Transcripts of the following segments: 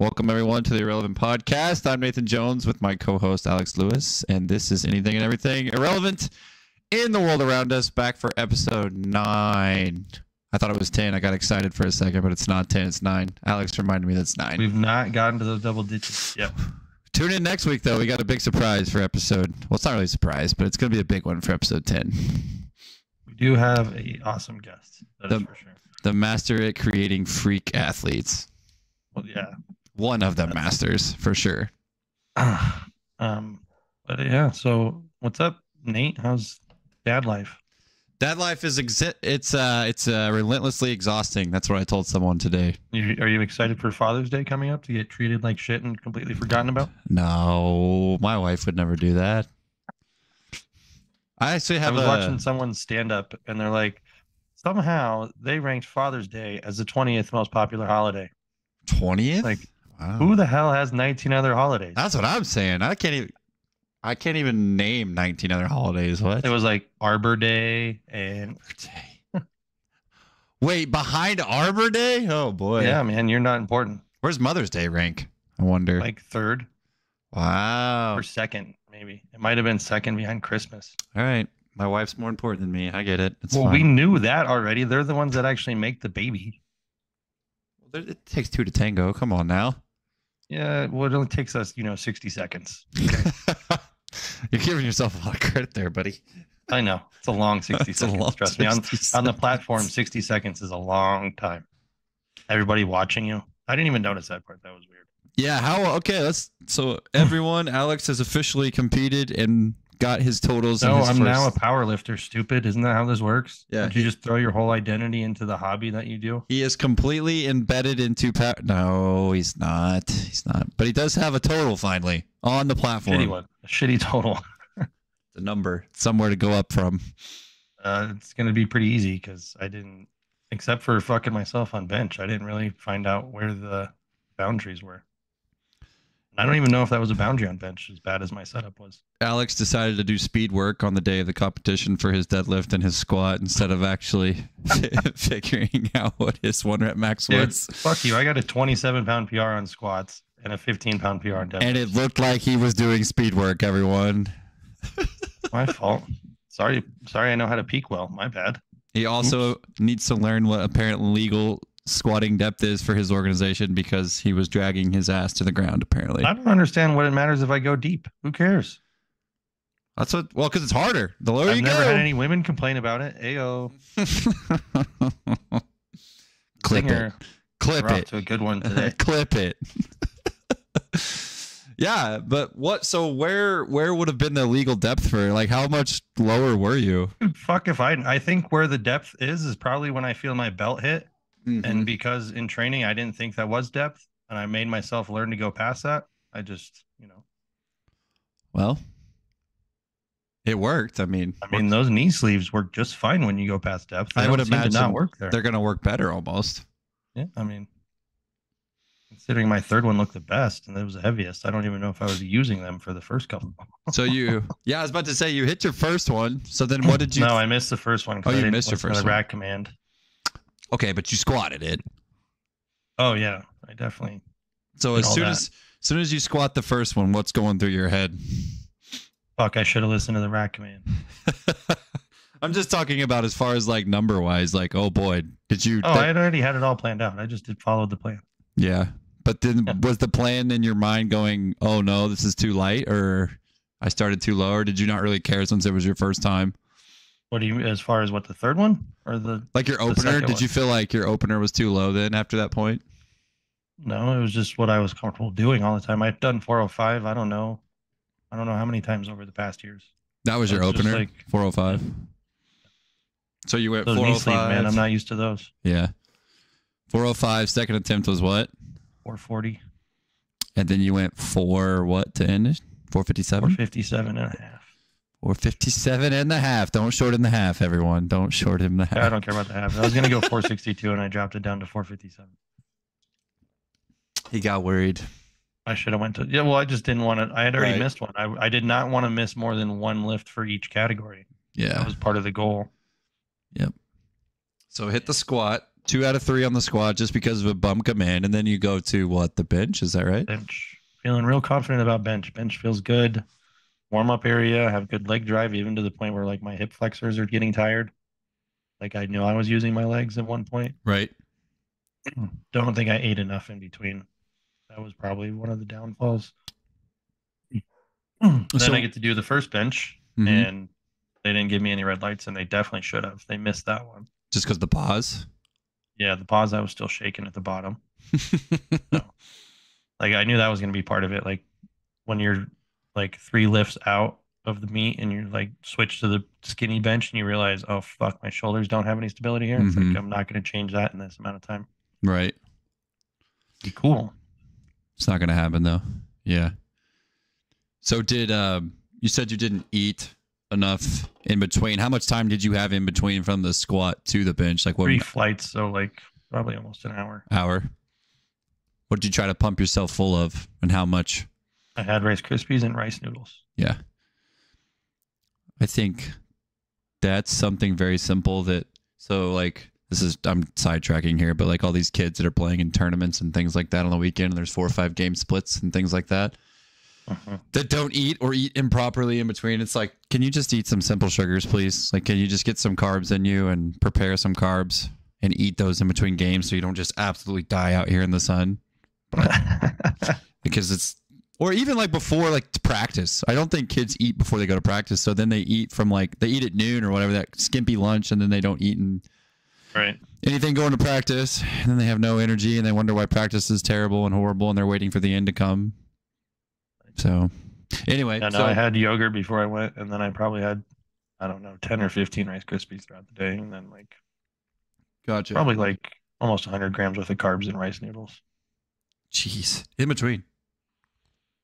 Welcome, everyone, to the Irrelevant Podcast. I'm Nathan Jones with my co-host, Alex Lewis, and this is Anything and Everything Irrelevant in the World Around Us, back for episode 9. I thought it was 10. I got excited for a second, but it's not 10. It's 9. Alex reminded me that's 9. We've not gotten to those double digits. Yep. Tune in next week, though. We got a big surprise for episode... Well, it's not really a surprise, but it's going to be a big one for episode 10. We do have an awesome guest. That is for sure. The master at creating freak athletes. Well, yeah. One of the masters, for sure. But yeah, so what's up, Nate? How's dad life? Dad life is it's relentlessly exhausting. That's what I told someone today. Are you excited for Father's Day coming up to get treated like shit and completely forgotten about? No, my wife would never do that. I actually have. I was watching someone stand up, and they're like, somehow they ranked Father's Day as the 20th most popular holiday. 20th? Like, wow. Who the hell has 19 other holidays? That's what I'm saying. I can't even name 19 other holidays. What? It was like Arbor Day and Wait, behind Arbor Day? Oh boy. Yeah, man, you're not important. Where's Mother's Day rank? I wonder. Like third. Wow. Or second, maybe. It might have been second behind Christmas. All right. My wife's more important than me. I get it. It's well, fine. We knew that already. They're the ones that actually make the baby. It takes two to tango. Come on now. Yeah, well, it only takes us, 60 seconds. Okay. You're giving yourself a lot of credit there, buddy. I know. It's a long 60 seconds. Trust me. On the platform, 60 seconds is a long time. Everybody watching you. I didn't even notice that part. That was weird. Yeah. So everyone, Alex has officially competed and got his totals. No, I'm now a power lifter, stupid. Isn't that how this works? Yeah. Don't you just throw your whole identity into the hobby that you do? He is completely embedded into power. No, he's not. He's not. But he does have a total finally on the platform. Shitty one. A shitty total. The number. Somewhere to go up from. It's going to be pretty easy because I didn't, except for fucking myself on bench, I didn't really find out where the boundaries were. I don't even know if that was a boundary on bench, as bad as my setup was. Alex decided to do speed work on the day of the competition for his deadlift and his squat instead of actually figuring out what his one rep max was. Dude, fuck you. I got a 27-pound PR on squats and a 15-pound PR on deadlift. And it looked like he was doing speed work, everyone. My fault. Sorry, I know how to peak well. My bad. He also needs to learn what apparent legal squatting depth is for his organization because he was dragging his ass to the ground, apparently. I don't understand what it matters if I go deep. Who cares? That's what, well, because it's harder. The lower you go. I've never had any women complain about it. Ayo. Clip it. Clip it. To a good one today. Clip it. Yeah, but what? So where would have been the legal depth for? Like, how much lower were you? Dude, fuck if I think where the depth is probably when I feel my belt hit. Mm-hmm. And because in training, I didn't think that was depth, and I made myself learn to go past that. I just, Well, it worked. I mean, those knee sleeves work just fine when you go past depth. I would imagine not work there. They're going to work better almost. Yeah, I mean, considering my third one looked the best and it was the heaviest, I don't even know if I was using them for the first couple. So I was about to say you hit your first one. So then what did you? No, I missed the first one. Oh, you missed your first one. Rack command. Okay, but you squatted it. Oh yeah, I definitely. So as soon as you squat the first one, what's going through your head? Fuck, I should have listened to the rack command. I'm just talking about as far as like number wise, like oh boy, did you? Oh, I had already had it all planned out. I just followed the plan. Yeah, but then was the plan in your mind going, oh no, this is too light, or I started too low, or did you not really care since it was your first time? What do you, as far as what, the third one or the, like your opener, did you feel like your opener was too low then after that point? No, it was just what I was comfortable doing all the time. I've done 405. I don't know how many times over the past years. That was your opener, like 405. So you went 405. Knee sleeve, man, I'm not used to those. Yeah. 405. Second attempt was what? 440. And then you went for what to end it? 457. 457 and a half. Or 57 and a half. Don't short him the half, everyone. Don't short him the half. I don't care about the half. I was going to go 462, and I dropped it down to 457. He got worried. I should have went to... Yeah, well, I just didn't want to... I had already missed one. I did not want to miss more than one lift for each category. Yeah. That was part of the goal. Yep. So hit the squat. 2 out of 3 on the squat just because of a bum command, and then you go to what, the bench? Is that right? Bench. Feeling real confident about bench. Bench feels good. Warm up area. Have good leg drive, even to the point where like my hip flexors are getting tired. Like I knew I was using my legs at one point. Right. Don't think I ate enough in between. That was probably one of the downfalls. So, then I get to do the first bench, mm-hmm. and they didn't give me any red lights, and they definitely should have. They missed that one. Just because the pause? Yeah, the pause, I was still shaking at the bottom. So, like, I knew that was going to be part of it. Like, when you're, like, 3 lifts out of the meet and you're, like, switch to the skinny bench and you realize, oh, fuck, my shoulders don't have any stability here. Mm-hmm. It's like, I'm not going to change that in this amount of time. Right. Be cool. It's not going to happen, though. Yeah. So did you said you didn't eat enough in between. How much time did you have in between from the squat to the bench? Like what? 3 flights, so like probably almost an hour. Hour. What did you try to pump yourself full of, and how much? I had Rice Krispies and rice noodles. Yeah. I think that's something very simple that, so like, this is, I'm sidetracking here, but like all these kids that are playing in tournaments and things like that on the weekend, and there's 4 or 5 game splits and things like that. Uh-huh. That don't eat or eat improperly in between. It's like, can you just eat some simple sugars, please? Like, can you just get some carbs in you and prepare some carbs and eat those in between games so you don't just absolutely die out here in the sun? But, because it's, or even like before, like practice. I don't think kids eat before they go to practice. So then they eat from like, they eat at noon or whatever, that skimpy lunch, and then they don't eat and right. anything going to practice. And then they have no energy and they wonder why practice is terrible and horrible, and they're waiting for the end to come. So anyway, yeah, no, so I had yogurt before I went, and then I probably had, I don't know, 10 or 15 Rice Krispies throughout the day. And then like, gotcha. Probably like almost 100 grams worth of carbs and rice noodles. Jeez. In between.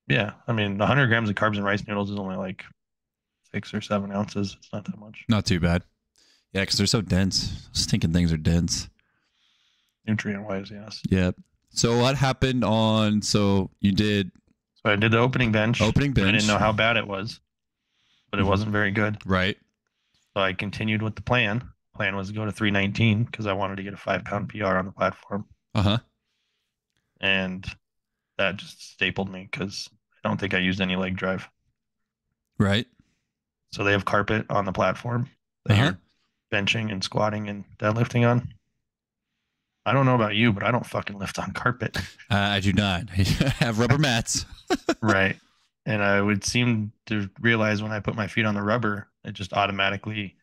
Yeah. I mean, 100 grams of carbs and rice noodles is only like 6 or 7 ounces. It's not that much. Not too bad. Yeah. Cause they're so dense. Stinking things are dense. Nutrient wise. Yes. Yep. So what happened on, so you did. So I did the opening bench. Opening bench. I didn't know how bad it was, but it wasn't very good. Right. So I continued with the plan. Plan was to go to 319 because I wanted to get a 5-pound PR on the platform. Uh-huh. And that just stapled me because I don't think I used any leg drive. Right. So they have carpet on the platform. They uh-huh. are benching and squatting and deadlifting on. I don't know about you, but I don't fucking lift on carpet. I do not. I have rubber mats. Right. And I would seem to realize when I put my feet on the rubber, it just automatically,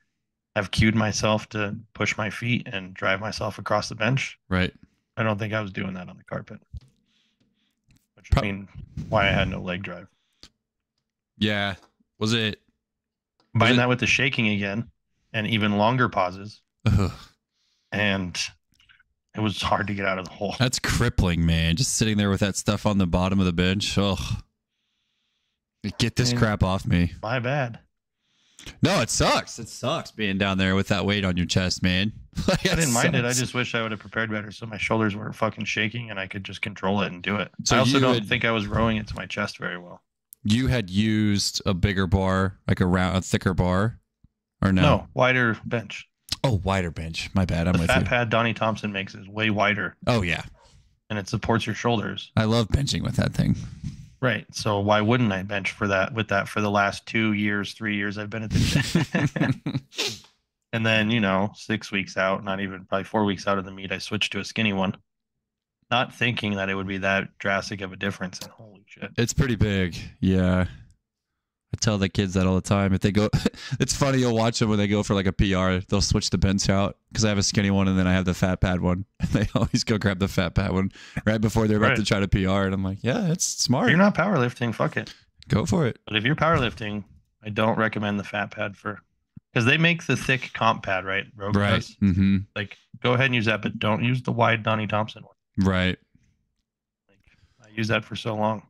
I've cued myself to push my feet and drive myself across the bench. Right. I don't think I was doing that on the carpet, which I mean, why I had no leg drive. Yeah. Was it? Combine that with the shaking again and even longer pauses. Ugh. And it was hard to get out of the hole. That's crippling, man. Just sitting there with that stuff on the bottom of the bench. Oh, get this crap off me. My bad. No, it sucks. It sucks being down there with that weight on your chest, man. Like, I didn't mind it. I just wish I would have prepared better so my shoulders weren't fucking shaking and I could just control it and do it. So I also don't think I was rowing it to my chest very well. You had used a bigger bar, like a thicker bar, or no? No, wider bench. Oh, wider bench. My bad. I'm with you. The fat pad Donnie Thompson makes is way wider. Oh, yeah. And it supports your shoulders. I love benching with that thing. Right. So why wouldn't I bench for that with that for the last 3 years I've been at the gym? And then, you know, 6 weeks out, not even probably 4 weeks out of the meet, I switched to a skinny one, not thinking that it would be that drastic of a difference. And holy shit. It's pretty big. Yeah. I tell the kids that all the time. If they go, it's funny, you'll watch them when they go for like a PR, they'll switch the bench out because I have a skinny one and then I have the fat pad one. And they always go grab the fat pad one right before they're about to try to PR. And I'm like, yeah, it's smart. If you're not powerlifting, fuck it. Go for it. But if you're powerlifting, I don't recommend the fat pad for, because they make the thick comp pad, right? Rogue right. Mm-hmm. Like, go ahead and use that, but don't use the wide Donnie Thompson one. Right. Like, I used that for so long.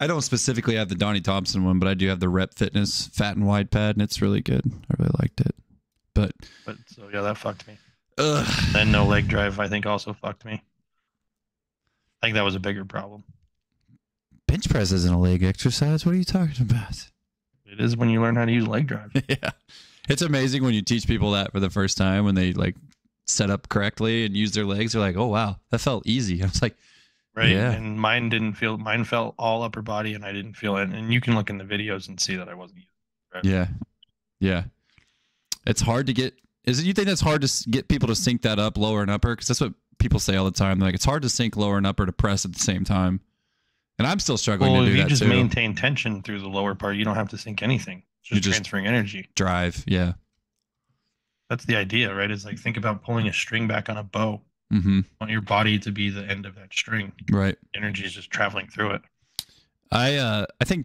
I don't specifically have the Donnie Thompson one, but I do have the Rep Fitness fat and wide pad, and it's really good. I really liked it. But so yeah, that fucked me. Ugh. And no leg drive, I think, also fucked me. I think that was a bigger problem. Bench press isn't a leg exercise. What are you talking about? It is when you learn how to use leg drive. Yeah. It's amazing when you teach people that for the first time, when they like set up correctly and use their legs, they're like, oh wow, that felt easy. I was like, right. Yeah. And mine didn't feel, mine felt all upper body and I didn't feel it. And you can look in the videos and see that I wasn't using it, right? Yeah. Yeah. It's hard to get, is it, you think that's hard to get people to sync that up lower and upper? Cause that's what people say all the time. They're like, it's hard to sync lower and upper to press at the same time. And I'm still struggling to do that. Well, if you just maintain tension through the lower part, you don't have to sync anything. It's just transferring energy. Drive. Yeah. That's the idea, right? It's like, think about pulling a string back on a bow. Mm-hmm. You want your body to be the end of that string. Right. Energy is just traveling through it. I think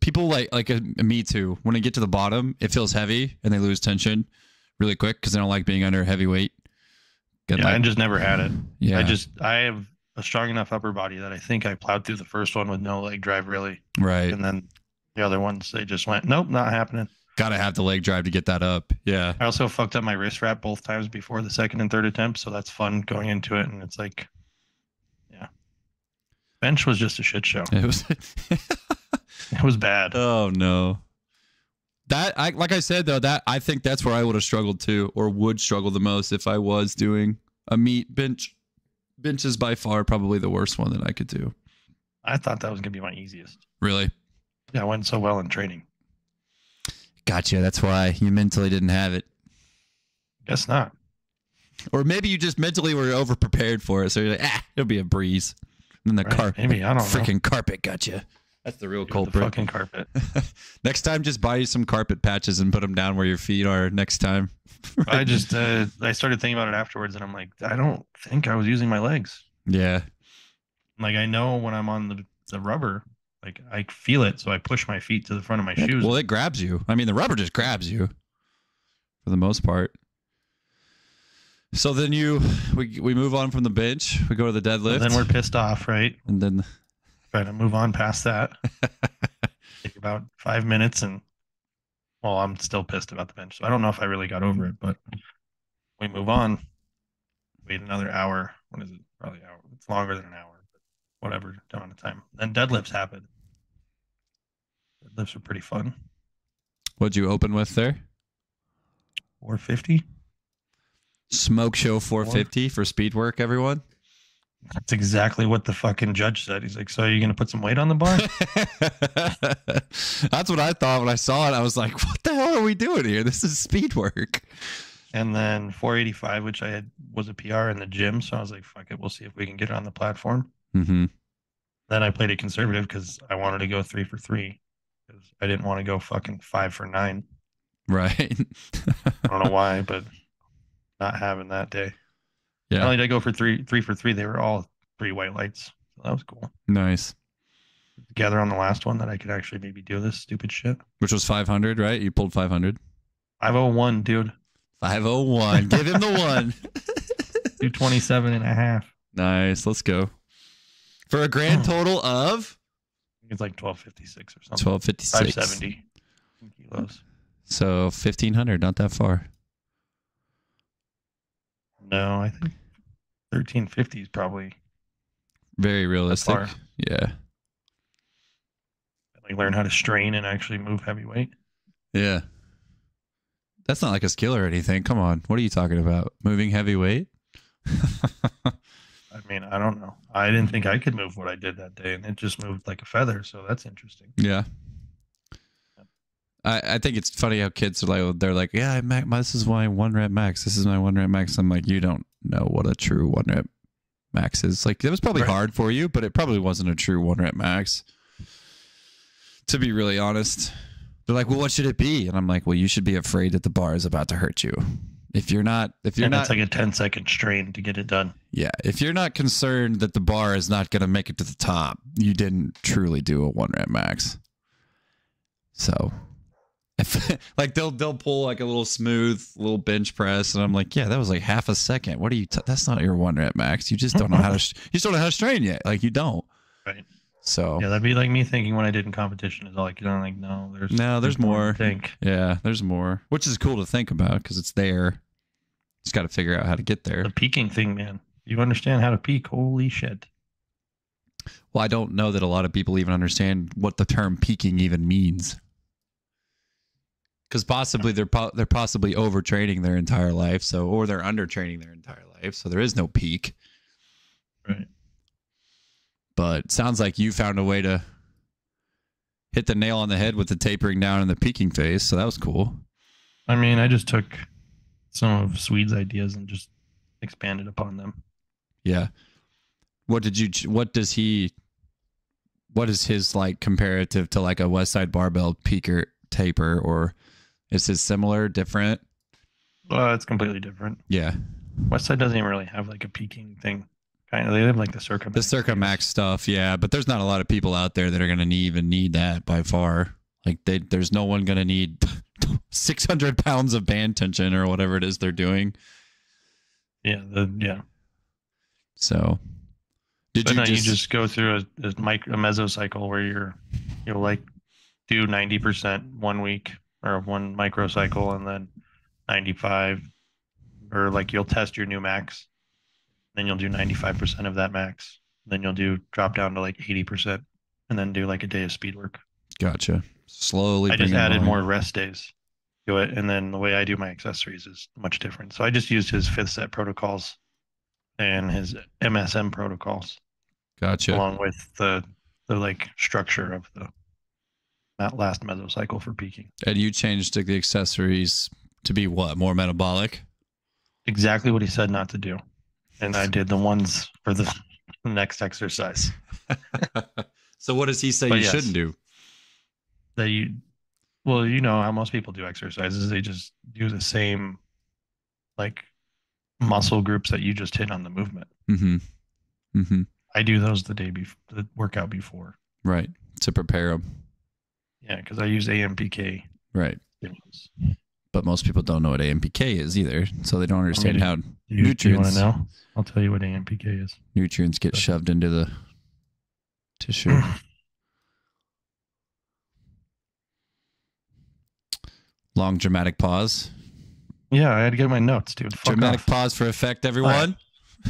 people like me too, when they get to the bottom, it feels heavy and they lose tension really quick because they don't like being under heavy weight. Yeah, I just never had it. Yeah. I have a strong enough upper body that I think I plowed through the first one with no leg drive really. Right. And then the other ones, they just went, nope, not happening. Gotta have the leg drive to get that up. Yeah. I also fucked up my wrist wrap both times before the second and third attempt, so that's fun going into it. And it's like, yeah, bench was just a shit show. It was, it was bad. Oh no. That I like I said though, that I think that's where I would have struggled too, or would struggle the most if I was doing a meat bench. Bench is by far probably the worst one that I could do. I thought that was gonna be my easiest. Really? Yeah, I went so well in training. Gotcha. That's why you mentally didn't have it. Guess not. Or maybe you just mentally were over prepared for it. So you're like, ah, it'll be a breeze. And then the carpet, maybe, I don't know. Freaking carpet got you. That's the real culprit. The fucking carpet. Next time, just buy you some carpet patches and put them down where your feet are next time. Right? I just, I started thinking about it afterwards and I'm like, I don't think I was using my legs. Yeah. Like I know when I'm on the rubber, like I feel it, so I push my feet to the front of my shoes. Well, it grabs you. I mean, the rubber just grabs you for the most part. So then we move on from the bench. We go to the deadlift. And then we're pissed off, right? And then try to move on past that. Take about 5 minutes, and well, I'm still pissed about the bench. So I don't know if I really got over it, but we move on. Wait another hour. What is it? Probably an hour. It's longer than an hour. Whatever amount of time. Then deadlifts happen. Deadlifts are pretty fun. What'd you open with there? 450. Smoke show 450 for speed work, everyone. That's exactly what the fucking judge said. He's like, so are you going to put some weight on the bar? That's what I thought when I saw it. I was like, what the hell are we doing here? This is speed work. And then 485, which I had was a PR in the gym. So I was like, fuck it. We'll see if we can get it on the platform. Mm-hmm. Then I played it conservative because I wanted to go 3 for 3 because I didn't want to go fucking 5 for 9. Right. I don't know why, but not having that day. Yeah. Not only did I go for three for three, they were all 3 white lights. So that was cool. Nice. Gather on the last one that I could actually maybe do this stupid shit. Which was 500, right? You pulled 500. 501, dude. 501. Give him the one. 227.5. Nice. Let's go. For a grand total of, it's like 1256 or something. 1256. 570 kilos. So 1500, not that far. No, I think 1350 is probably very realistic. Yeah. Like learn how to strain and actually move heavy weight. Yeah. That's not like a skill or anything. Come on, what are you talking about? Moving heavy weight? I mean, I don't know. I didn't think I could move what I did that day, and it just moved like a feather. So that's interesting. Yeah. I think it's funny how kids are like, they're like, yeah, this is my 1 rep max. This is my 1 rep max. I'm like, you don't know what a true 1 rep max is. Like, it was probably hard for you, but it probably wasn't a true 1 rep max. To be really honest, they're like, well, what should it be? And I'm like, well, you should be afraid that the bar is about to hurt you. If you're not, it's like a 10-second strain to get it done. Yeah. If you're not concerned that the bar is not going to make it to the top, you didn't truly do a 1 rep max. So like they'll pull like a little smooth little bench press. And I'm like, yeah, that was like half a second. What are you, that's not your 1 rep max. You just don't know how to, you just don't know how to strain yet. Like you don't. Right. So yeah, that'd be like me thinking when I did in competition is all like, you know, like, no, there's more. Yeah, there's more, which is cool to think about because it's there. Just got to figure out how to get there. The peaking thing, man. You understand how to peak? Holy shit. Well, I don't know that a lot of people even understand what the term peaking even means. Because possibly they're possibly overtraining their entire life, so, or they're undertraining their entire life, so there is no peak. Right. But sounds like you found a way to hit the nail on the head with the tapering down and the peaking phase, so that was cool. I mean, I just took some of Swede's ideas and just expanded upon them. Yeah. What did you? What does he? What is his like comparative to like a Westside barbell peaker taper, or is his similar, different? It's completely different. Yeah. Westside doesn't even really have like a peaking thing. Kind of, they have like the Circumax. The Circumax stuff, yeah. But there's not a lot of people out there that are going to even need that by far. Like there's no one going to need 600 pounds of band tension or whatever it is they're doing. Yeah. Yeah. So. You just go through a mesocycle where you'll like do 90% 1 week or one microcycle, and then 95, or like you'll test your new max, then you'll do 95% of that max, then you'll do drop down to like 80%, and then do like a day of speed work. Gotcha. Slowly. I just added more rest days to it, and then the way I do my accessories is much different. So I just used his 5th set protocols and his MSM protocols. Gotcha. Along with the like structure of that last mesocycle for peaking. And you changed the accessories to be what? More metabolic? Exactly what he said not to do. And I did the ones for the next exercise. So what does he say shouldn't do? Well, you know how most people do exercises. They just do the same like muscle groups that you just hit on the movement. Mm-hmm. Mm-hmm. I do those the day before the workout before. Right. To prepare them. Yeah, because I use AMPK. Right. Stimulus. But most people don't know what AMPK is either, so they don't understand nutrients. Do you want to know? I'll tell you what AMPK is. Nutrients get shoved into the tissue. Long dramatic pause. Yeah, I had to get my notes, dude. Dramatic pause for effect, everyone. Right.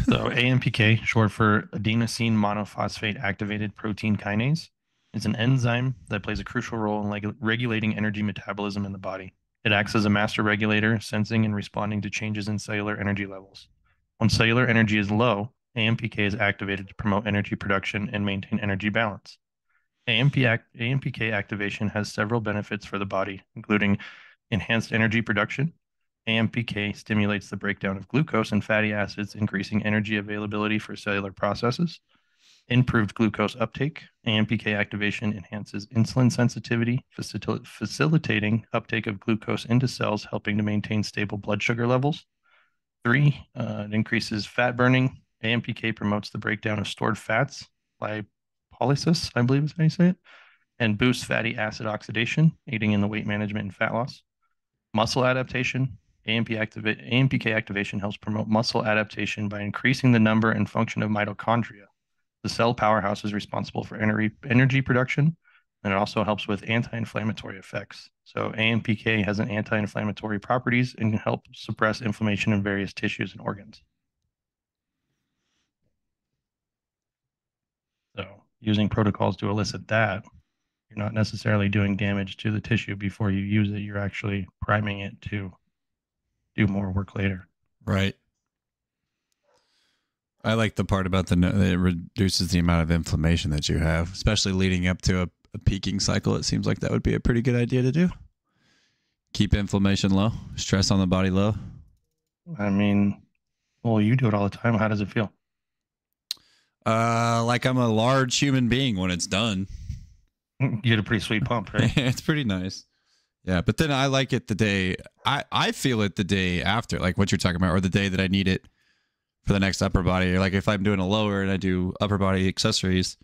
So AMPK, short for adenosine monophosphate activated protein kinase, is an enzyme that plays a crucial role in regulating energy metabolism in the body. It acts as a master regulator, sensing and responding to changes in cellular energy levels. When cellular energy is low, AMPK is activated to promote energy production and maintain energy balance. AMPK activation has several benefits for the body, including enhanced energy production. AMPK stimulates the breakdown of glucose and fatty acids, increasing energy availability for cellular processes. Improved glucose uptake. AMPK activation enhances insulin sensitivity, facilitating uptake of glucose into cells, helping to maintain stable blood sugar levels. 3, it increases fat burning. AMPK promotes the breakdown of stored fats, lipolysis, I believe is how you say it, and boosts fatty acid oxidation, aiding in the weight management and fat loss. Muscle adaptation. AMPK activation helps promote muscle adaptation by increasing the number and function of mitochondria. The cell powerhouse is responsible for energy production, and it also helps with anti-inflammatory effects. So AMPK has an anti-inflammatory properties and can help suppress inflammation in various tissues and organs. So using protocols to elicit that, you're not necessarily doing damage to the tissue before you use it. You're actually priming it to do more work later. Right. I like the part about it reduces the amount of inflammation that you have, especially leading up to a peaking cycle. It seems like that would be a pretty good idea to do. Keep inflammation low, stress on the body low. I mean, well, you do it all the time. How does it feel? Like I'm a large human being when it's done. You get a pretty sweet pump, right? It's pretty nice. Yeah, but then I like it the day. I feel it the day after, like what you're talking about, or the day that I need it for the next upper body. Or like if I'm doing a lower and I do upper body accessories,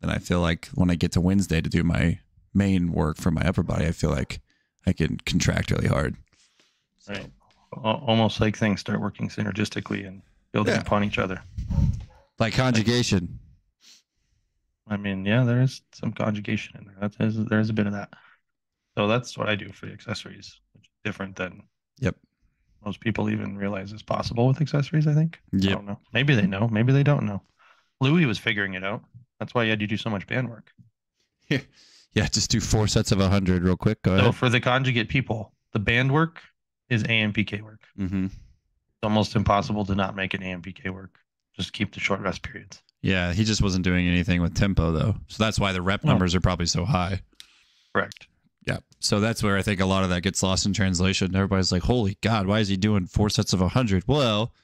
then I feel like when I get to Wednesday to do my main work for my upper body, I feel like I can contract really hard. So. Right. Almost like things start working synergistically and building upon each other. Like conjugation. I mean, yeah, there is some conjugation in there. There's a bit of that. So that's what I do for the accessories, which is different than most people even realize is possible with accessories, I think. Yep. I don't know. Maybe they know. Maybe they don't know. Louis was figuring it out. That's why he had to do so much band work. Yeah, Yeah, just do 4 sets of 100 real quick. Go ahead. So for the conjugate people, the band work is AMPK work. Mm-hmm. It's almost impossible to not make an AMPK work. Just keep the short rest periods. Yeah, he just wasn't doing anything with tempo, though. So that's why the rep numbers are probably so high. Correct. Yeah. So that's where I think a lot of that gets lost in translation. Everybody's like, holy God, why is he doing 4 sets of 100? Well,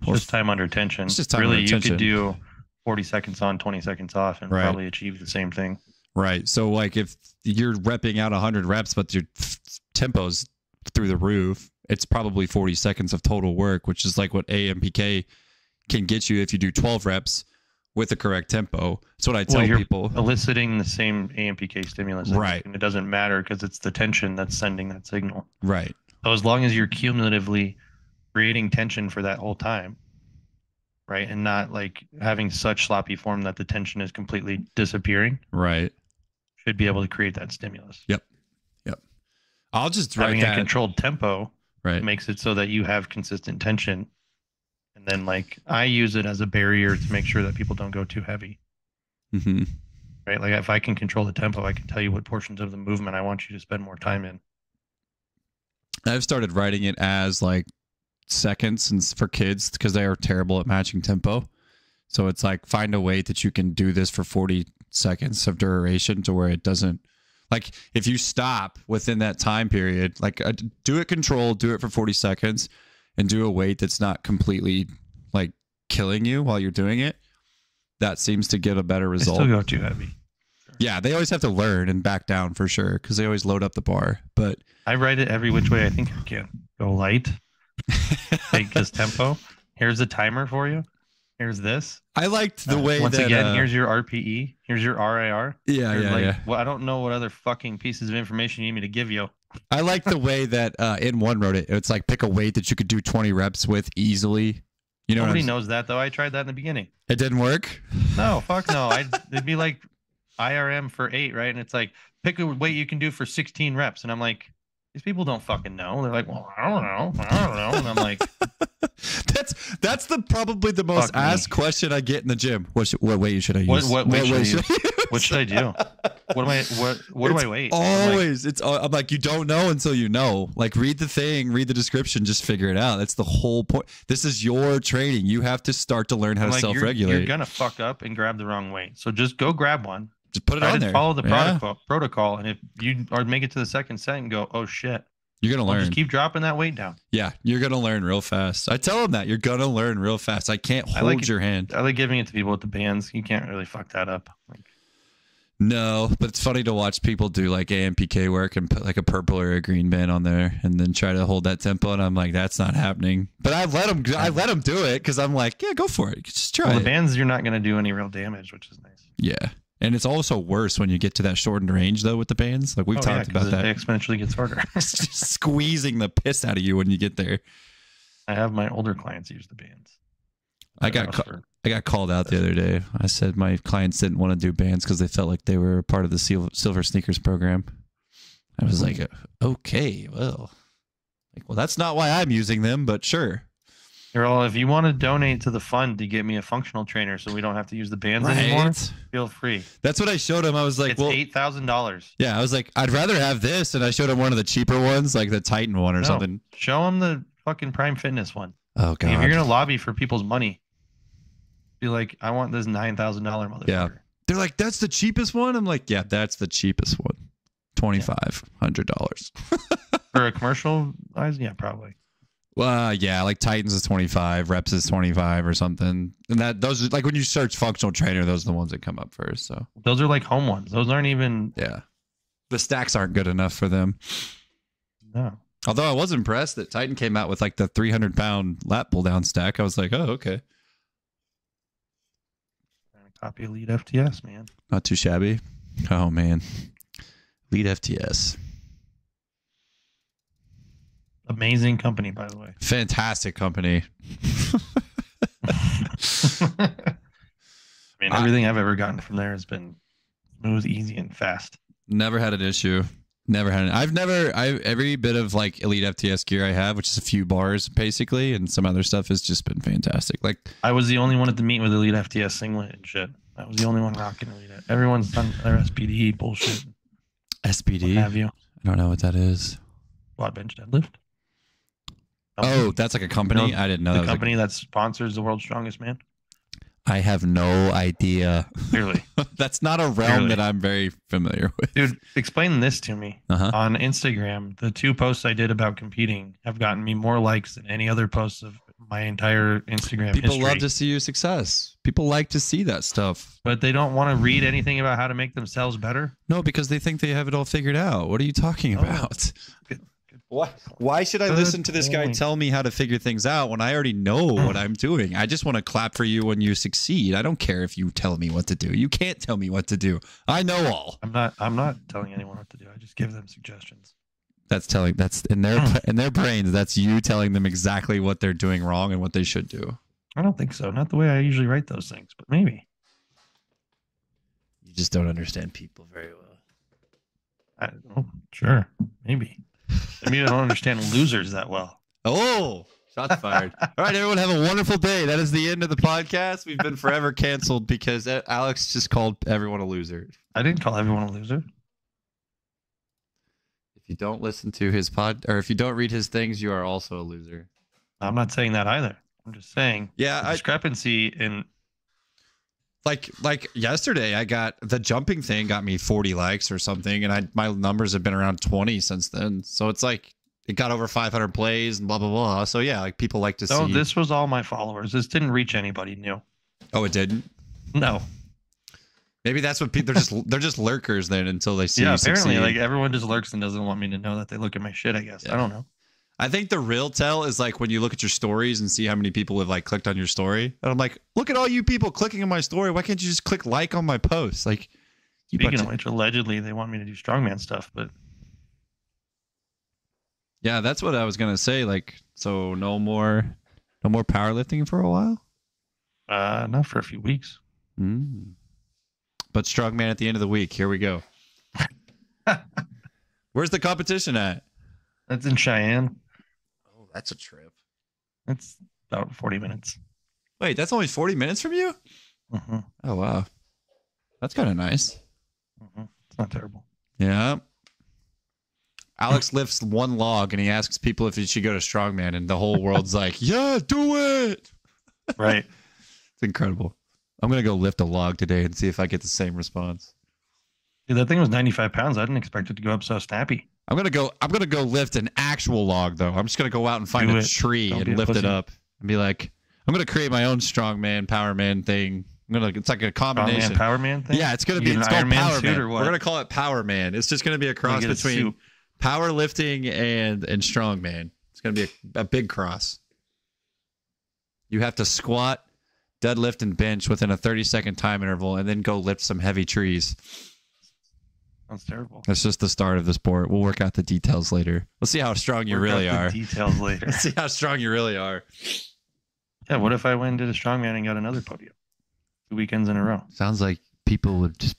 it's just time under tension. It's just time really, under tension. Really, you could do 40 seconds on, 20 seconds off and probably achieve the same thing. Right. So like if you're repping out 100 reps, but your tempo's through the roof, it's probably 40 seconds of total work, which is like what AMPK can get you if you do 12 reps with the correct tempo. That's what I tell people. Eliciting the same AMPK stimulus. Right. And it doesn't matter because it's the tension that's sending that signal. Right. So as long as you're cumulatively creating tension for that whole time, right, and not like having such sloppy form that the tension is completely disappearing, right, should be able to create that stimulus. Yep. Yep. I'll just write having that. A controlled tempo makes it so that you have consistent tension. And then, like, I use it as a barrier to make sure that people don't go too heavy. Mm-hmm. Right? Like, if I can control the tempo, I can tell you what portions of the movement I want you to spend more time in. I've started writing it as, like, seconds and for kids because they are terrible at matching tempo. So it's like, find a way that you can do this for 40 seconds of duration to where it doesn't... Like, if you stop within that time period, like, do it controlled, do it for 40 seconds, and do a weight that's not completely like killing you while you're doing it, that seems to give a better result. They still go too heavy. Sure. Yeah, they always have to learn and back down for sure because they always load up the bar. But I write it every which way I think I can. Go light, take this tempo. Here's a timer for you. Here's this. I liked the way once that... Once again, here's your RPE. Here's your RIR. Yeah, here's well, I don't know what other fucking pieces of information you need me to give you. I like the way that N1 wrote it. It's like pick a weight that you could do 20 reps with easily. You know, nobody knows that though. I tried that in the beginning. It didn't work. No, fuck no. It'd be like IRM for 8, right? And it's like pick a weight you can do for 16 reps. And I'm like, these people don't fucking know. They're like, well, I don't know. And I'm like, that's probably the most asked question I get in the gym. What weight should I use? What should I do? What do I weigh? Always, I'm like, you don't know until you know. Like, read the thing, read the description, just figure it out. That's the whole point. This is your training. You have to start to learn how to self-regulate. You're gonna fuck up and grab the wrong weight. So just go grab one. Just put it on there. Follow the protocol, and if you make it to the second set and go, oh shit, you're gonna learn. Just keep dropping that weight down. Yeah, you're gonna learn real fast. I tell them that you're gonna learn real fast. I can't hold your hand. I like giving it to people with the bands. You can't really fuck that up. Like, no, but it's funny to watch people do like AMPK work and put like a purple or a green band on there and then try to hold that tempo. And I'm like, that's not happening. But I let them do it because I'm like, yeah, go for it. Just try it. The bands, you're not going to do any real damage, which is nice. Yeah. And it's also worse when you get to that shortened range, though, with the bands. Like we've talked about that. It exponentially gets harder. It's just squeezing the piss out of you when you get there. I have my older clients use the bands. I got called out the other day. I said my clients didn't want to do bands because they felt like they were part of the Silver Sneakers program. I was like, okay, well, that's not why I'm using them, but sure. Well, if you want to donate to the fund to get me a functional trainer so we don't have to use the bands anymore, feel free. That's what I showed him. I was like, it's $8,000. Yeah, I was like, I'd rather have this. And I showed him one of the cheaper ones, like the Titan one or something. Show him the fucking Prime Fitness one. Oh, God. If you're going to lobby for people's money, be like, I want this $9,000 motherfucker. Yeah. They're like, that's the cheapest one? I'm like, yeah, that's the cheapest one. $2,500. For a commercial size? Yeah, probably. Well, yeah, like Titans is 25, Reps is 25 or something. And those are like when you search functional trainer, those are the ones that come up first. So those are like home ones. Those aren't even. Yeah. The stacks aren't good enough for them. No. Although I was impressed that Titan came out with like the 300-pound lat pull down stack. I was like, oh, okay. Copy Elite FTS, man. Not too shabby. Oh, man. Elite FTS. Amazing company, by the way. Fantastic company. I mean, everything I've ever gotten from there has been smooth, easy, and fast. Never had an issue. Never had it. Every bit of like Elite FTS gear I have, which is a few bars basically, and some other stuff has just been fantastic. Like I was the only one at the meet with Elite FTS singlet and shit. I was the only one rocking Elite. Everyone's done their SPD bullshit. SPD? Have you? I don't know what that is. Squat, bench, deadlift. Oh, that's like a company? I didn't know that. The company that sponsors the world's strongest man? I have no idea. Clearly. That's not a realm that I'm very familiar with. Dude, explain this to me. On Instagram, the two posts I did about competing have gotten me more likes than any other posts of my entire Instagram history. People love to see your success. People like to see that stuff. But they don't want to read anything about how to make themselves better? No, because they think they have it all figured out. What are you talking about? Why should I listen to this guy tell me how to figure things out when I already know what I'm doing? I just want to clap for you when you succeed. I don't care if you tell me what to do. You can't tell me what to do. I know all. I'm not telling anyone what to do. I just give them suggestions. That's telling. That's in their brains. That's you telling them exactly what they're doing wrong and what they should do. I don't think so. Not the way I usually write those things, but maybe. You just don't understand people very well. I don't know. Sure. Maybe. I mean, I don't understand losers that well. Oh, shots fired. All right, everyone, have a wonderful day. That is the end of the podcast. We've been forever canceled because Alex just called everyone a loser. I didn't call everyone a loser. If you don't listen to his pod, or if you don't read his things, you are also a loser. I'm not saying that either. I'm just saying the discrepancy in... Like yesterday, I got the jumping thing got me 40 likes or something, and my numbers have been around 20 since then. So it's like it got over 500 plays and blah blah blah. So yeah, like people like to see. No, this was all my followers. This didn't reach anybody new. Oh, it didn't. No. Maybe that's what people they're just lurkers then until they see. Yeah, apparently, succeed. Like everyone just lurks and doesn't want me to know that they look at my shit. I guess I don't know. I think the real tell is like when you look at your stories and see how many people have like clicked on your story. And I'm like, look at all you people clicking on my story. Why can't you just click like on my post? Like, speaking of which, allegedly they want me to do strongman stuff, but yeah, that's what I was gonna say. Like, so no more powerlifting for a while. Not for a few weeks. But strongman at the end of the week. Here we go. Where's the competition at? That's in Cheyenne. That's a trip. That's about 40 minutes. Wait, that's only 40 minutes from you? Mm-hmm. Oh, wow. That's kind of nice. Mm-hmm. It's not terrible. Yeah. Alex lifts one log and he asks people if he should go to strongman, and the whole world's like, yeah, do it. Right. It's incredible. I'm going to go lift a log today and see if I get the same response. Dude, that thing was 95 pounds. I didn't expect it to go up so snappy. I'm gonna go lift an actual log though. I'm just gonna go out and find a tree and lift it up and be like, I'm gonna create my own strongman powerman thing. It's like a combination. Strongman powerman thing? Yeah, it's called Powerman. We're gonna call it Powerman. It's just gonna be a cross between powerlifting and strongman. It's gonna be a big cross. You have to squat, deadlift, and bench within a 30-second time interval, and then go lift some heavy trees. That's terrible. That's just the start of the sport. We'll work out the details later. Let's see how strong you really are. Details later. Let's see how strong you really are. Yeah. What if I went and did a strongman and got another podium 2 weekends in a row? Sounds like people would just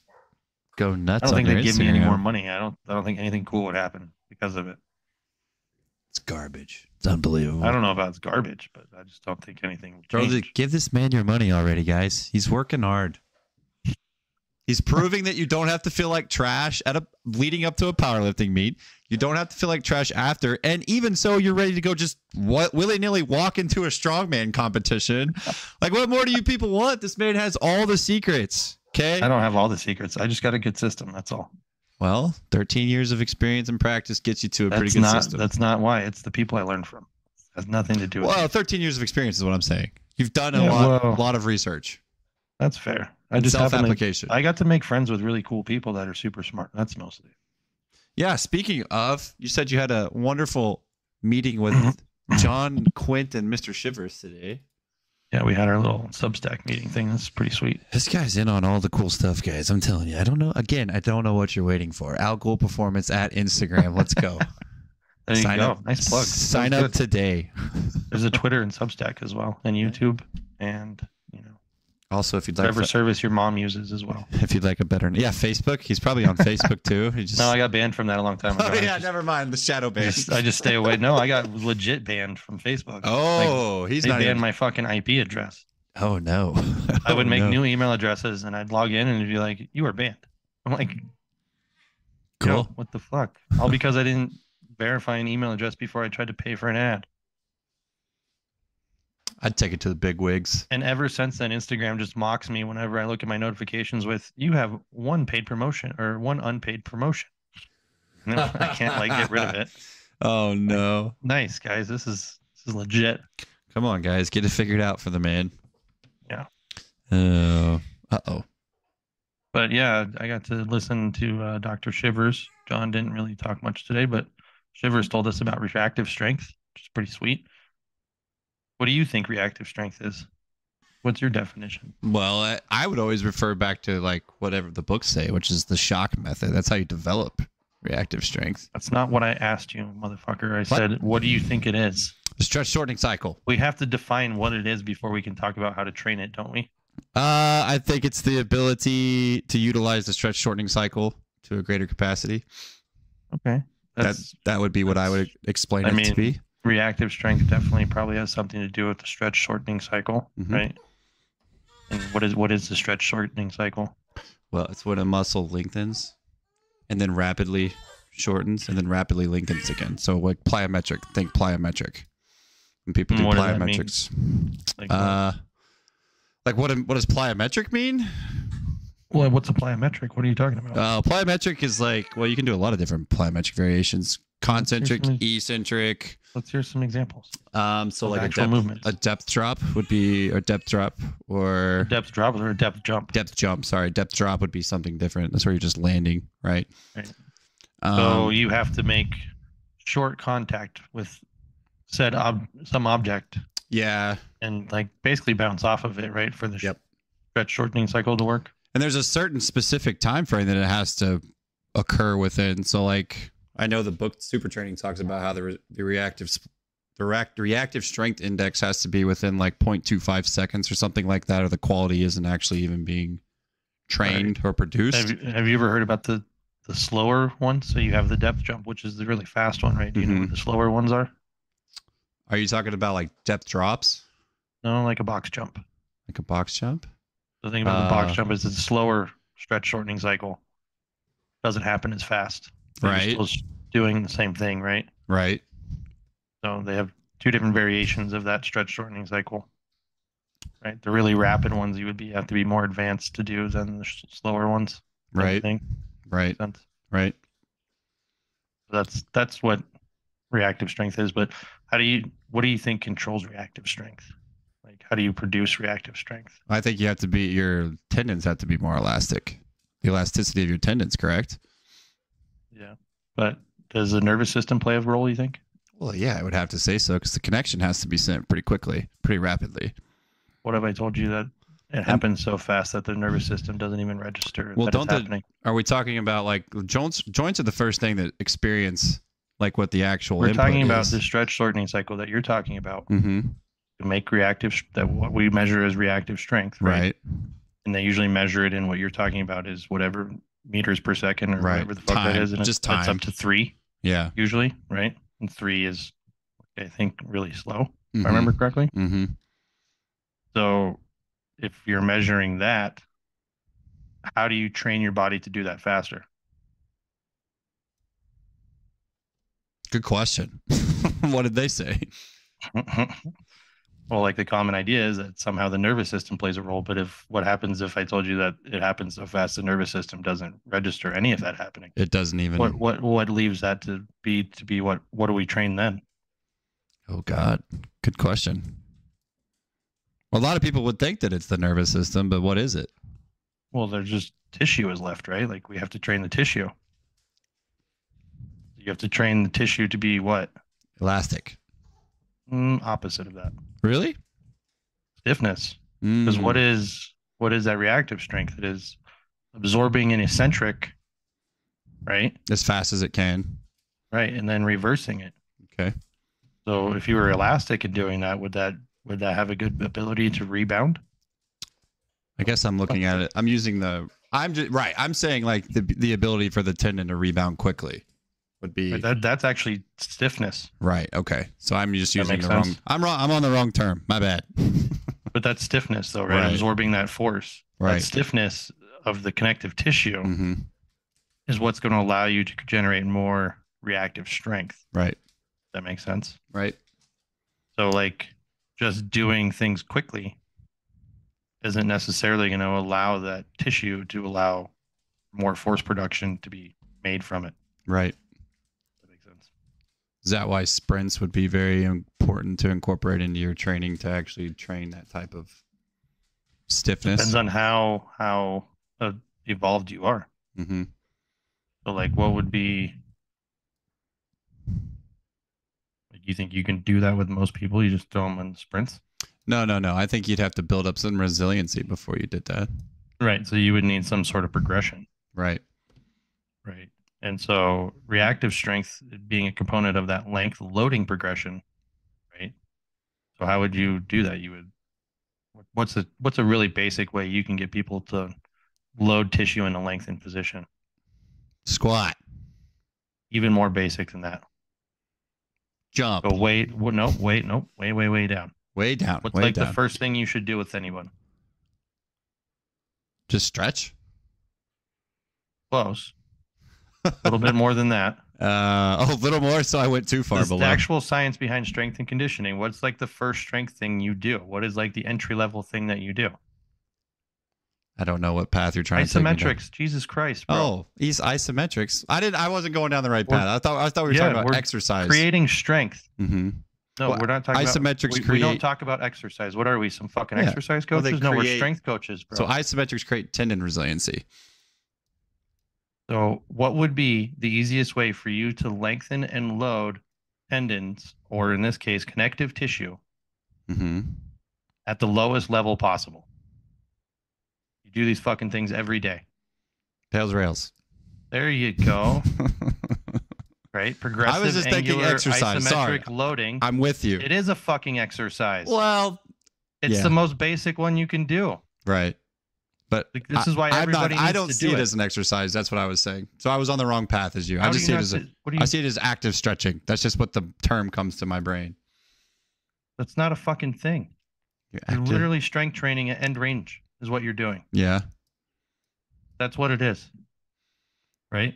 go nuts. I don't think they'd give me any more money. I don't think anything cool would happen because of it. It's garbage. It's unbelievable. I don't know about it's garbage, but I just don't think anything would change. Bro, give this man your money already, guys. He's working hard. He's proving that you don't have to feel like trash leading up to a powerlifting meet. You don't have to feel like trash after. And even so, you're ready to go just willy-nilly walk into a strongman competition. Like, what more do you people want? This man has all the secrets, okay? I don't have all the secrets. I just got a good system, that's all. Well, 13 years of experience and practice gets you to a pretty good system. That's not why. It's the people I learned from. It has nothing to do with it. Well, 13 years of experience is what I'm saying. You've done a lot of research. That's fair. I just self-application. I got to make friends with really cool people that are super smart. That's mostly. Yeah. Speaking of, you said you had a wonderful meeting with John Quint and Mr. Shivers today. Yeah, we had our little Substack meeting thing. That's pretty sweet. This guy's in on all the cool stuff, guys. I'm telling you. I don't know. Again, I don't know what you're waiting for. Al Ghul Performance at Instagram. Let's go. There you go. Nice plug. Sign up today. There's a Twitter and Substack as well, and YouTube, and also, if you'd like whatever service your mom uses as well. If you'd like a better name. Yeah, Facebook. He's probably on Facebook too. No, I got banned from that a long time ago. Oh, yeah, never mind. The shadow ban. I just stay away. No, I got legit banned from Facebook. Oh, like, they banned my fucking IP address. Oh, no. I would make new email addresses and I'd log in and it'd be like, you are banned. I'm like, Cool. Yo, what the fuck? All because I didn't verify an email address before I tried to pay for an ad. I'd take it to the big wigs. And ever since then, Instagram just mocks me whenever I look at my notifications with, you have one paid promotion or one unpaid promotion. And I can't like get rid of it. Oh no. Like, nice guys. This is legit. Come on guys. Get it figured out for the man. Yeah. But yeah, I got to listen to Dr. Shivers. John didn't really talk much today, but Shivers told us about reactive strength, which is pretty sweet. What do you think reactive strength is? What's your definition? Well, I would always refer back to like whatever the books say, which is the shock method. That's how you develop reactive strength. That's not what I asked you, motherfucker. I said, what do you think it is? The stretch shortening cycle. We have to define what it is before we can talk about how to train it, don't we? I think it's the ability to utilize the stretch shortening cycle to a greater capacity. Okay. That would be what I would explain it to be. Reactive strength definitely probably has something to do with the stretch shortening cycle, right? And what is the stretch shortening cycle? Well, it's when a muscle lengthens and then rapidly shortens and then rapidly lengthens again. So like plyometric, think plyometric. When people do plyometrics. Like what does plyometric mean? Well, what's a plyometric? What are you talking about? Plyometric is like, well, you can do a lot of different plyometric variations. Concentric, eccentric. Let's hear some examples. So like a depth drop would be a depth jump. Depth jump, sorry. Depth drop would be something different. That's where you're just landing, right? Right. So you have to make short contact with said some object. Yeah. And like basically bounce off of it, right? For the stretch shortening cycle to work. And there's a certain specific time frame that it has to occur within. So like I know the book Super Training talks about how the reactive strength index has to be within like 0.25 seconds or something like that, or the quality isn't actually even being trained or produced. Have you ever heard about the slower one? So you have the depth jump, which is the really fast one, right? Do you know what the slower ones are? Are you talking about like depth drops? No, like a box jump. Like a box jump? The thing about the box jump is it's a slower stretch shortening cycle. Doesn't happen as fast. Right. Still doing the same thing, right? Right. So they have two different variations of that stretch shortening cycle. Right. The really rapid ones you would have to be more advanced to do than the slower ones. Right. Right. Right. So that's what reactive strength is. But what do you think controls reactive strength? Like, how do you produce reactive strength? I think you have to be, your tendons have to be more elastic. The elasticity of your tendons, correct? Yeah, but does the nervous system play a role, you think? Well, yeah, I would have to say so, because the connection has to be sent pretty quickly, pretty rapidly. What if I told you that it happens so fast that the nervous system doesn't even register? Well, are we talking about like joints are the first thing that experience like what the actual input is? We're talking about the stretch shortening cycle that you're talking about. To make reactive, that what we measure as reactive strength, right? And they usually measure it in what you're talking about is whatever meters per second or whatever the fuck that is, and it's up to 3. Yeah, usually, right? And 3 is, I think, really slow. If I remember correctly. So, if you're measuring that, how do you train your body to do that faster? Good question. What did they say? Well, like the common idea is that somehow the nervous system plays a role, but what happens if I told you that it happens so fast the nervous system doesn't register any of that happening? It doesn't even. What leaves that to be what do we train then? Oh God, good question. A lot of people would think that it's the nervous system, but what is it? Well, there's just tissue is left, right? Like we have to train the tissue. You have to train the tissue to be what? Elastic. Opposite of that. Really? Stiffness. Because what is that reactive strength? It is absorbing an eccentric, right? As fast as it can. Right, and then reversing it. Okay. So if you were elastic in doing that, would that have a good ability to rebound? I guess I'm looking at it. I'm saying like the ability for the tendon to rebound quickly would be that's actually stiffness, right? Okay, so I'm just using the wrong. I'm wrong. I'm on the wrong term. My bad. But that's stiffness, though, right? Absorbing that force. Right. That stiffness of the connective tissue is what's going to allow you to generate more reactive strength. Right. That makes sense. Right. So like just doing things quickly isn't necessarily going to allow that tissue to allow more force production to be made from it. Right. That makes sense. Is that why sprints would be very important to incorporate into your training to actually train that type of stiffness? Depends on how evolved you are. Mm-hmm. So like what would be, you think you can do that with most people? You just throw them in sprints? No. I think you'd have to build up some resiliency before you did that. Right. So you would need some sort of progression. Right. Right. And so reactive strength being a component of that length loading progression. Right. So how would you do that? You would, what's a really basic way you can get people to load tissue in a lengthened position? Squat. Even more basic than that. Jump. So way down. Way down. What's like the first thing you should do with anyone? Just stretch? Close. A little bit more than that. A little more, so I went too far below. The actual science behind strength and conditioning. What's like the first strength thing you do? What is like the entry-level thing that you do? I don't know what path you're trying to take. Isometrics. Jesus Christ, bro. Oh, isometrics. I wasn't going down the right path. I thought we were talking about exercise. Creating strength. Mm-hmm. No, we're not talking isometrics. We don't talk about exercise. What are we? Some fucking exercise coaches? Well, we're strength coaches, bro. So isometrics create tendon resiliency. So what would be the easiest way for you to lengthen and load tendons, or in this case, connective tissue, mm-hmm, at the lowest level possible? You do these fucking things every day. Tails rails. There you go. Right? Progressive, I was just thinking exercise. Isometric loading. I'm with you. It is a fucking exercise. Well, it's the most basic one you can do. Right. But like, this is why I don't see it as an exercise. That's what I was saying. So I was on the wrong path as you. I see it as active stretching. That's just what the term comes to my brain. That's not a fucking thing. You're literally strength training at end range is what you're doing. Yeah. That's what it is. Right?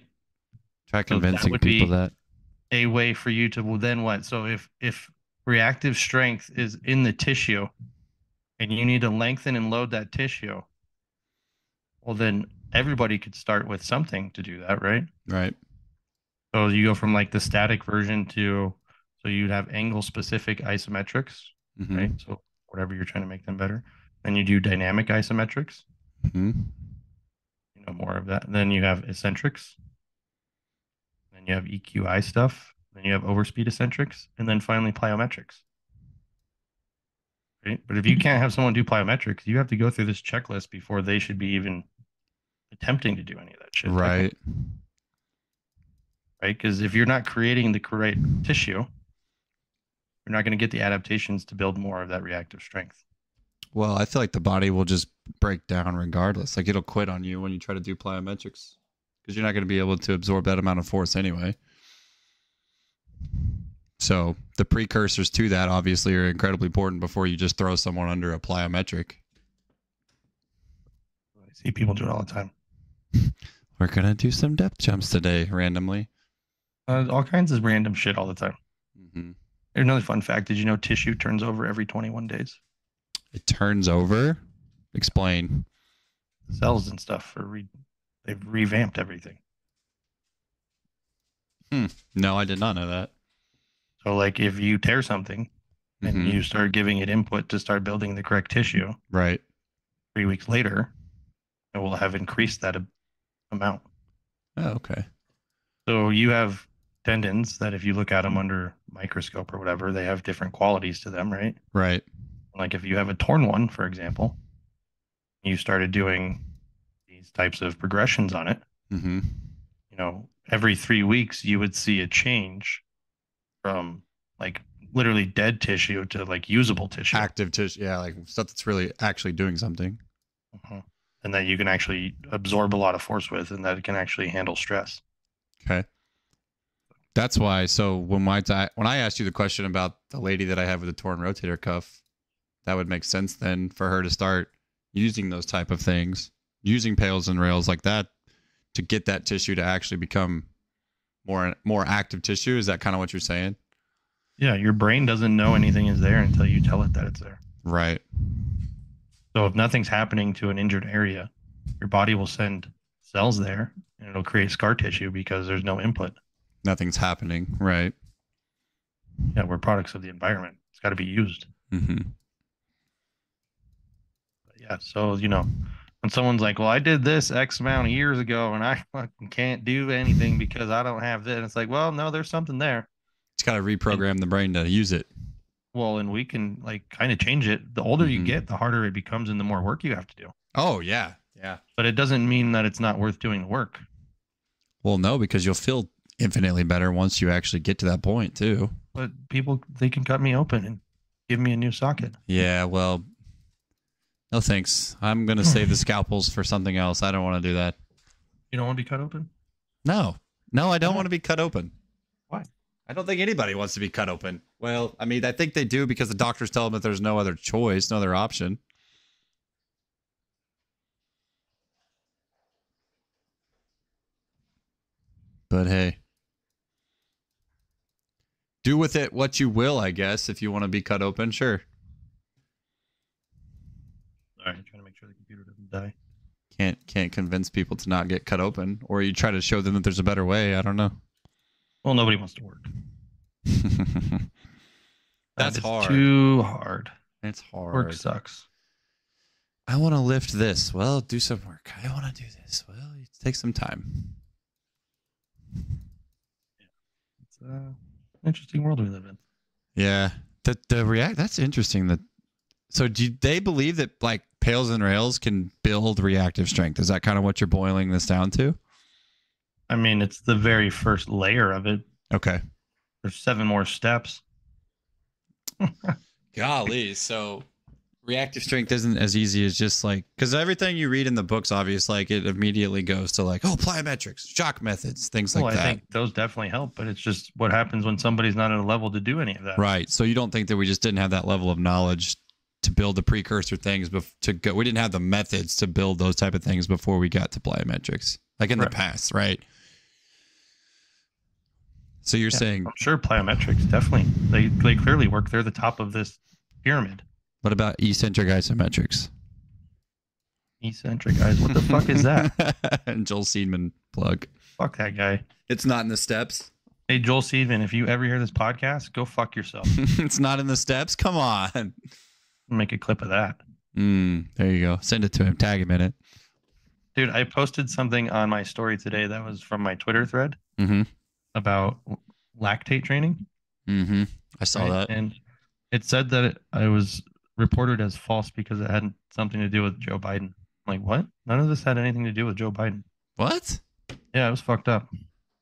Try convincing people that a way for you to then what? So if reactive strength is in the tissue and you need to lengthen and load that tissue, well, then everybody could start with something to do that, right? Right. So you go from like the static version to, so you'd have angle-specific isometrics, mm-hmm, right? So whatever you're trying to make them better. Then you do dynamic isometrics, mm-hmm, you know, more of that. And then you have eccentrics. Then you have EQI stuff. Then you have overspeed eccentrics. And then finally plyometrics. Right? But if you can't have someone do plyometrics, you have to go through this checklist before they should be even attempting to do any of that shit. Right. Right? Because if you're not creating the correct tissue, you're not going to get the adaptations to build more of that reactive strength. Well, I feel like the body will just break down regardless. Like it'll quit on you when you try to do plyometrics because you're not going to be able to absorb that amount of force anyway. So the precursors to that obviously are incredibly important before you just throw someone under a plyometric. I see people do it all the time. We're going to do some depth jumps today randomly. All kinds of random shit all the time. Mm-hmm. Another fun fact. Did you know tissue turns over every 21 days? It turns over? Explain. Cells and stuff are they've revamped everything. No, I did not know that. So like if you tear something and mm-hmm, you start giving it input to start building the correct tissue, right, 3 weeks later, it will have increased that amount. Oh, okay. So you have tendons that if you look at them under microscope or whatever, they have different qualities to them, right? Right. Like if you have a torn one, for example, you started doing these types of progressions on it, mm-hmm, you know, every 3 weeks you would see a change from like literally dead tissue to like usable tissue, active tissue. Yeah. Like stuff that's really actually doing something. Uh-huh. And that you can actually absorb a lot of force with, and that it can actually handle stress. Okay. That's why. So when I asked you the question about the lady that I have with a torn rotator cuff, that would make sense then for her to start using those type of things, using pails and rails like that to get that tissue to actually become more active tissue? Is that kind of what you're saying? Yeah, your brain doesn't know anything is there until you tell it that it's there. Right. So if nothing's happening to an injured area, your body will send cells there and it'll create scar tissue because there's no input. Nothing's happening. Right. Yeah, we're products of the environment. It's got to be used. Mm-hmm. Yeah, so, you know, when someone's like, well, I did this X amount of years ago and I fucking can't do anything because I don't have this. It's like, well, no, there's something there. It's got to reprogram the brain to use it. Well, and we can like kind of change it. The older you get, the harder it becomes and the more work you have to do. Oh, yeah. Yeah. But it doesn't mean that it's not worth doing the work. Well, no, because you'll feel infinitely better once you actually get to that point too. But people, they can cut me open and give me a new socket. Yeah. Well, no, thanks. I'm going to save the scalpels for something else. I don't want to do that. You don't want to be cut open? No, no, I don't want to be cut open. Why? I don't think anybody wants to be cut open. Well, I mean, I think they do because the doctors tell them that there's no other choice, no other option. But hey, do with it what you will, I guess. If you want to be cut open, sure. All right, trying to make sure the computer doesn't die. Can't convince people to not get cut open, or you try to show them that there's a better way. I don't know. Well, nobody wants to work. That's hard. Too hard. It's hard. Work sucks. I want to lift this. Well, do some work. I want to do this. Well, it takes some time. Yeah. It's an interesting world we live in. Yeah. That's interesting. That. So do they believe that like pails and rails can build reactive strength? Is that kind of what you're boiling this down to? I mean, it's the very first layer of it. Okay. There's 7 more steps. Golly. So reactive strength isn't as easy as just like, because everything you read in the books, obviously, like it immediately goes to like, oh, plyometrics, shock methods, things like that. Well, I think those definitely help, but it's just what happens when somebody's not at a level to do any of that. Right. So you don't think that we just didn't have that level of knowledge to build the precursor things to go. We didn't have the methods to build those type of things before we got to plyometrics, like in the past. Right. So you're saying I'm sure plyometrics definitely, they clearly work. They're the top of this pyramid. What about eccentric isometrics? Eccentric guys. What the fuck is that? And Joel Seidman plug. Fuck that guy. It's not in the steps. Hey, Joel Seidman, if you ever hear this podcast, go fuck yourself. It's not in the steps. Come on. Make a clip of that. There you go. Send it to him. Tag him in it. Dude, I posted something on my story today that was from my Twitter thread about lactate training. I saw that. And it said that it was reported as false because it had something to do with Joe Biden. I'm like, what? None of this had anything to do with Joe Biden. What? Yeah, it was fucked up.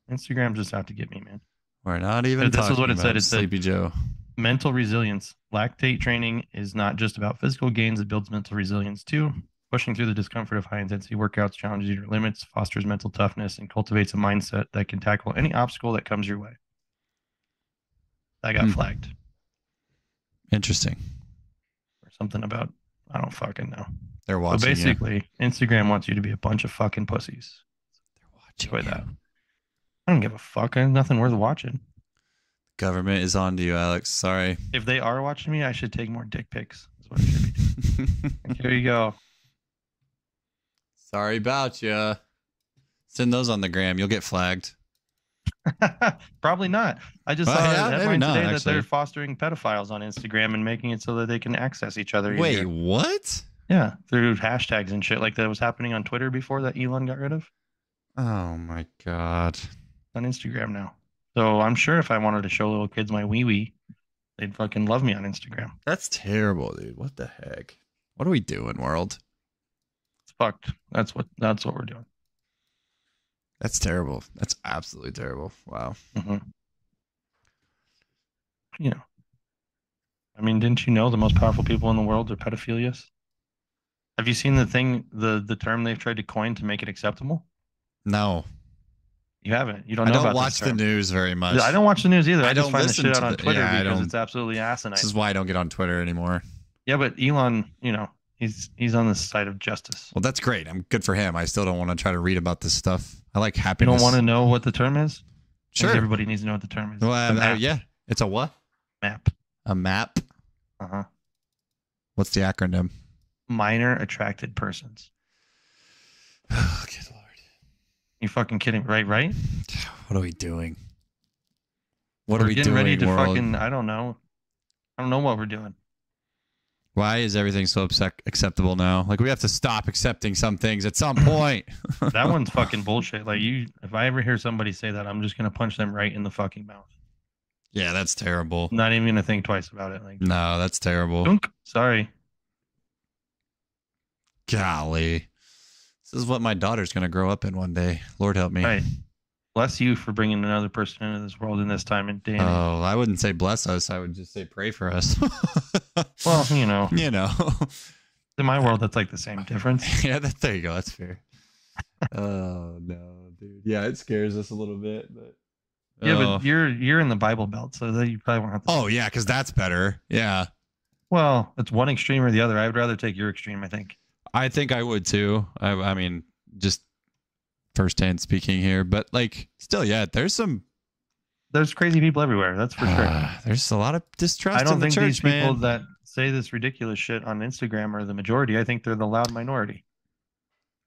Instagram's just out to get me, man. We're not even talking. This is what it said. It said Sleepy Joe. Mental resilience. Lactate training is not just about physical gains. It builds mental resilience too. Pushing through the discomfort of high-intensity workouts challenges your limits, fosters mental toughness, and cultivates a mindset that can tackle any obstacle that comes your way. I got flagged. Interesting. Or something about, I don't fucking know. They're watching. So basically, Instagram wants you to be a bunch of fucking pussies. They're watching. Enjoy that. I don't give a fuck. There's nothing worth watching. Government is on to you, Alex. Sorry. If they are watching me, I should take more dick pics. That's what I should be doing. Here you go. Sorry about you. Send those on the gram. You'll get flagged. Probably not. I just saw a headline today that they're fostering pedophiles on Instagram and making it so that they can access each other. Wait, easier. What? Yeah, through hashtags and shit like that was happening on Twitter before that Elon got rid of. Oh my God. On Instagram now. So I'm sure if I wanted to show little kids my wee-wee, they'd fucking love me on Instagram. That's terrible, dude. What the heck? What are we doing, world? It's fucked. That's what we're doing. That's terrible. That's absolutely terrible. Wow. You know. I mean, didn't you know the most powerful people in the world are pedophilias? Have you seen the term they've tried to coin to make it acceptable? No. You haven't. You don't know about I don't watch the news very much. I don't watch the news either. I just find the shit out on Twitter because it's absolutely asinine. This is why I don't get on Twitter anymore. Yeah, but Elon, you know, He's on the side of justice. Well, that's great. I'm good for him. I still don't want to try to read about this stuff. I like happiness. You don't want to know what the term is? Sure. Everybody needs to know what the term is. Well, yeah. It's a what? Map. A map? Uh-huh. What's the acronym? Minor Attracted Persons. Oh, good Lord. You fucking kidding me, right? What are we doing? What are we doing? We're getting ready to world? Fucking, I don't know. I don't know what we're doing. Why is everything so acceptable now? Like, we have to stop accepting some things at some point. That one's fucking bullshit. Like, if I ever hear somebody say that, I'm just going to punch them right in the fucking mouth. Yeah, that's terrible. Not even going to think twice about it. Like, no, that's terrible. Dunk. Sorry. Golly. This is what my daughter's going to grow up in one day. Lord help me. Right. Bless you for bringing another person into this world in this time and day. Oh, I wouldn't say bless us. I would just say pray for us. Well, you know. You know. In my world, that's like the same difference. Yeah, there you go. That's fair. Oh, no, dude. Yeah, it scares us a little bit. But yeah, but you're in the Bible Belt, so that you probably won't have to. Oh, yeah, because that's better. Yeah. Well, it's one extreme or the other. I would rather take your extreme, I think. I think I would too. I mean, just firsthand speaking here, but like, still, yeah, there's crazy people everywhere. That's for sure. There's a lot of distrust. I don't think these people that say this ridiculous shit on Instagram are the majority. I think they're the loud minority.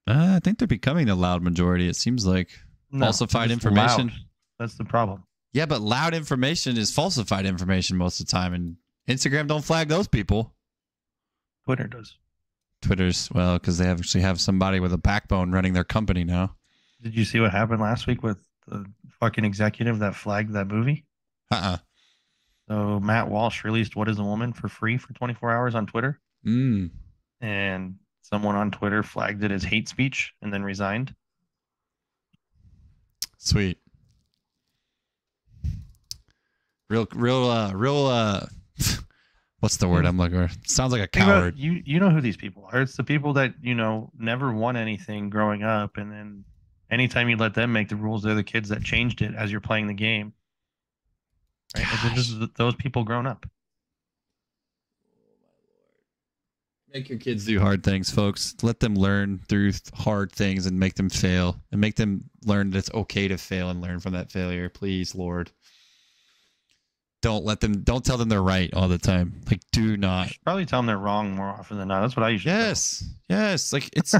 I think they're becoming the loud majority. It seems like falsified information. Loud. That's the problem. Yeah, but loud information is falsified information most of the time, and Instagram don't flag those people. Twitter does. Twitter's, well, because they actually have somebody with a backbone running their company now. Did you see what happened last week with the fucking executive that flagged that movie? So Matt Walsh released What Is a Woman for free for 24 hours on Twitter. Mm. And someone on Twitter flagged it as hate speech and then resigned. Sweet. Real what's the word I'm looking for? Sounds like a coward. You know who these people are. It's the people that, you know, never won anything growing up. And then anytime you let them make the rules, they're the kids that changed it as you're playing the game. Right? It's just those people grown up. Make your kids do hard things, folks. Let them learn through hard things and make them fail. And make them learn that it's okay to fail and learn from that failure. Please, Lord. Don't tell them they're right all the time. Like, do not. I should probably tell them they're wrong more often than not. That's what I usually do. Yes. Like, it's,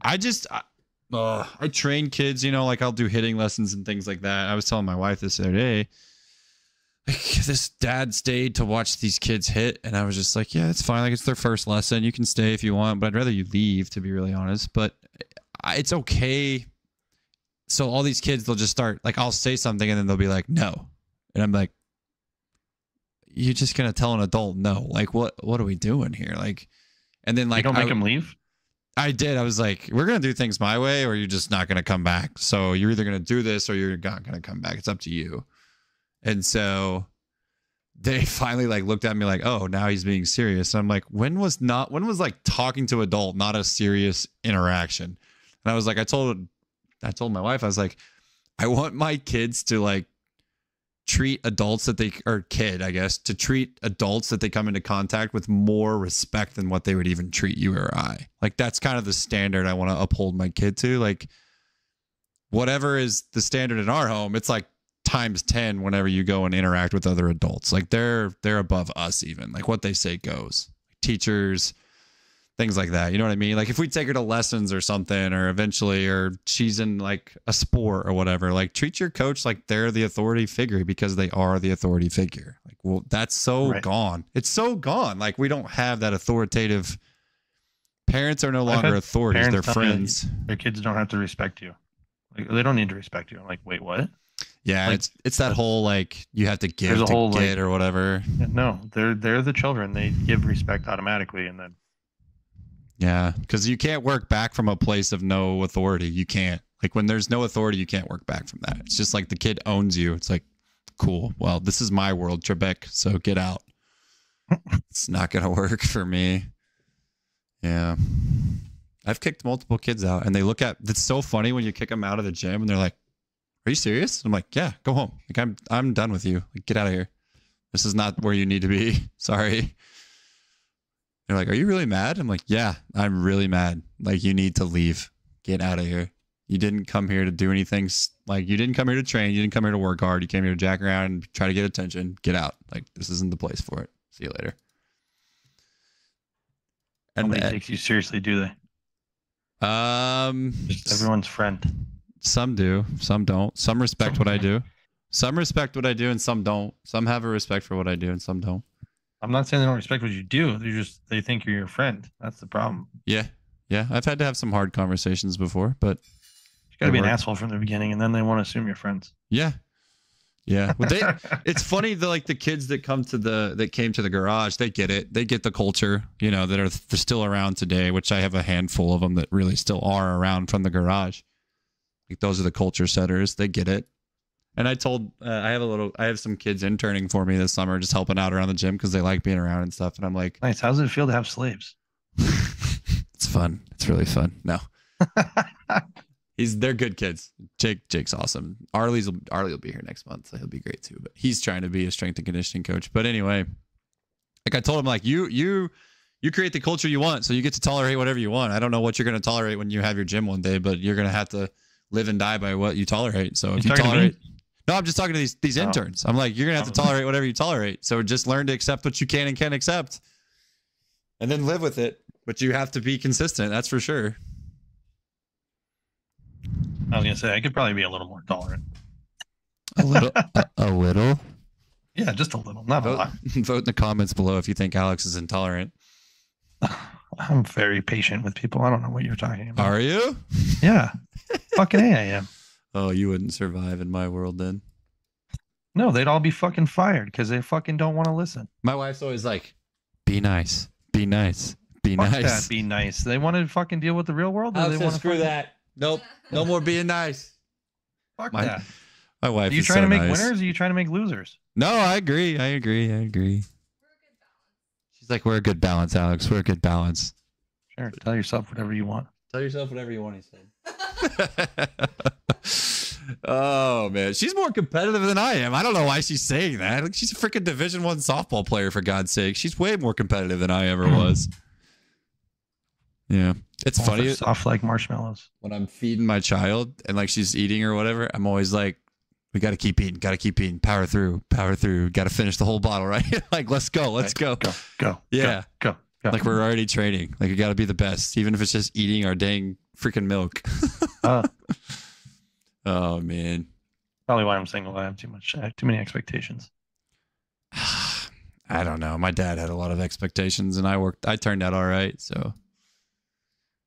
I train kids, you know, like I'll do hitting lessons and things like that. I was telling my wife this other day, like, this dad stayed to watch these kids hit. And I was just like, yeah, it's fine. Like, it's their first lesson. You can stay if you want, but I'd rather you leave, to be really honest, but it's okay. So all these kids, they'll just start, like, I'll say something and then they'll be like, no. And I'm like, you're just going to tell an adult no. Like, what are we doing here? Like, and then, like, you don't make them leave? I did. I was like, we're going to do things my way, or you're just not going to come back. So you're either going to do this or you're not going to come back. It's up to you. And so they finally, like, looked at me like, oh, now he's being serious. And I'm like, when was like talking to adult not a serious interaction? And I was like, I told my wife, I was like, I want my kids to, like, treat adults that they or kid, I guess, to treat adults that they come into contact with more respect than what they would even treat you or I. Like, that's kind of the standard I want to uphold my kid to. Like, whatever is the standard in our home, it's like times 10 whenever you go and interact with other adults. Like, they're above us even. Like, what they say goes. Like, teachers, things like that. You know what I mean? Like, if we take her to lessons or something, or eventually, or she's in, like, a sport or whatever, like, treat your coach like they're the authority figure, because they are the authority figure. Like, well, that's so gone. It's so gone. Like, we don't have that authoritative. Parents are no longer authorities. They're friends. Their kids don't have to respect you. Like, they don't need to respect you. I'm like, wait, what? Yeah, like, it's that whole, like, you have to give to whole, get, like, or whatever. No, they're the children. They give respect automatically, and then. Yeah, because you can't work back from a place of no authority. You can't. Like, when there's no authority, you can't work back from that. It's just like the kid owns you. It's like, cool. Well, this is my world, Trebek, so get out. It's not going to work for me. Yeah. I've kicked multiple kids out, and they look at, it's so funny when you kick them out of the gym, and they're like, are you serious? I'm like, yeah, go home. Like, I'm done with you. Like, get out of here. This is not where you need to be. Sorry. They're like, are you really mad? I'm like, yeah, I'm really mad. Like, you need to leave. Get out of here. You didn't come here to do anything. Like, you didn't come here to train. You didn't come here to work hard. You came here to jack around and try to get attention. Get out. Like, this isn't the place for it. See you later. And nobody takes you seriously, do they? Just everyone's friend. Some do. Some don't. Some respect what I do. Some respect what I do and some don't. Some have a respect for what I do and some don't. I'm not saying they don't respect what you do. They just, they think you're your friend. That's the problem. Yeah. Yeah. I've had to have some hard conversations before, but you got to be an asshole from the beginning and then they want to assume you're friends. Yeah. Yeah. Well, they, it's funny that like the kids that come to the, that came to the garage, they get it. They get the culture, you know, that are still around today, which I have a handful of them that really still are around from the garage. Like those are the culture setters. They get it. And I told, I have some kids interning for me this summer, just helping out around the gym because they like being around and stuff. And I'm like, nice. How does it feel to have slaves? It's fun. It's really fun. No, they're good kids. Jake's awesome. Arlie will be here next month, so he'll be great too. But he's trying to be a strength and conditioning coach. But anyway, like I told him, like you create the culture you want, so you get to tolerate whatever you want. I don't know what you're going to tolerate when you have your gym one day, but you're going to have to live and die by what you tolerate. So if you tolerate. No, I'm just talking to these interns. I'm like, you're going to have to tolerate whatever you tolerate. So just learn to accept what you can and can't accept and then live with it. But you have to be consistent. That's for sure. I was going to say, I could probably be a little more tolerant. A little? a little? Yeah, just a little. Not a lot. Vote in the comments below if you think Alex is intolerant. I'm very patient with people. I don't know what you're talking about. Are you? Yeah. Fucking A, I am. Oh, you wouldn't survive in my world then. No, they'd all be fucking fired because they fucking don't want to listen. My wife's always like, be nice, be nice, be nice. Be nice. They want to fucking deal with the real world. Or they want to screw that. Nope. No more being nice. Fuck that. My wife is so nice. Are you trying to make winners or are you trying to make losers? No, I agree. I agree. I agree. She's like, we're a good balance, Alex. We're a good balance. Sure. Tell yourself whatever you want. Tell yourself whatever you want, he said. Oh man, she's more competitive than I am. I don't know why she's saying that. Like, she's a freaking Division I softball player, for God's sake. She's way more competitive than I ever was. Yeah, it's funny. Soft like marshmallows. When I'm feeding my child and like she's eating or whatever, I'm always like, we got to keep eating, got to keep eating, power through, got to finish the whole bottle, right? Like, let's go, let's go, yeah, go. Like we're already training. Like we got to be the best, even if it's just eating our dang freaking milk. Oh man, probably why I'm single. I have too many expectations. I don't know. My dad had a lot of expectations, and I turned out all right. So,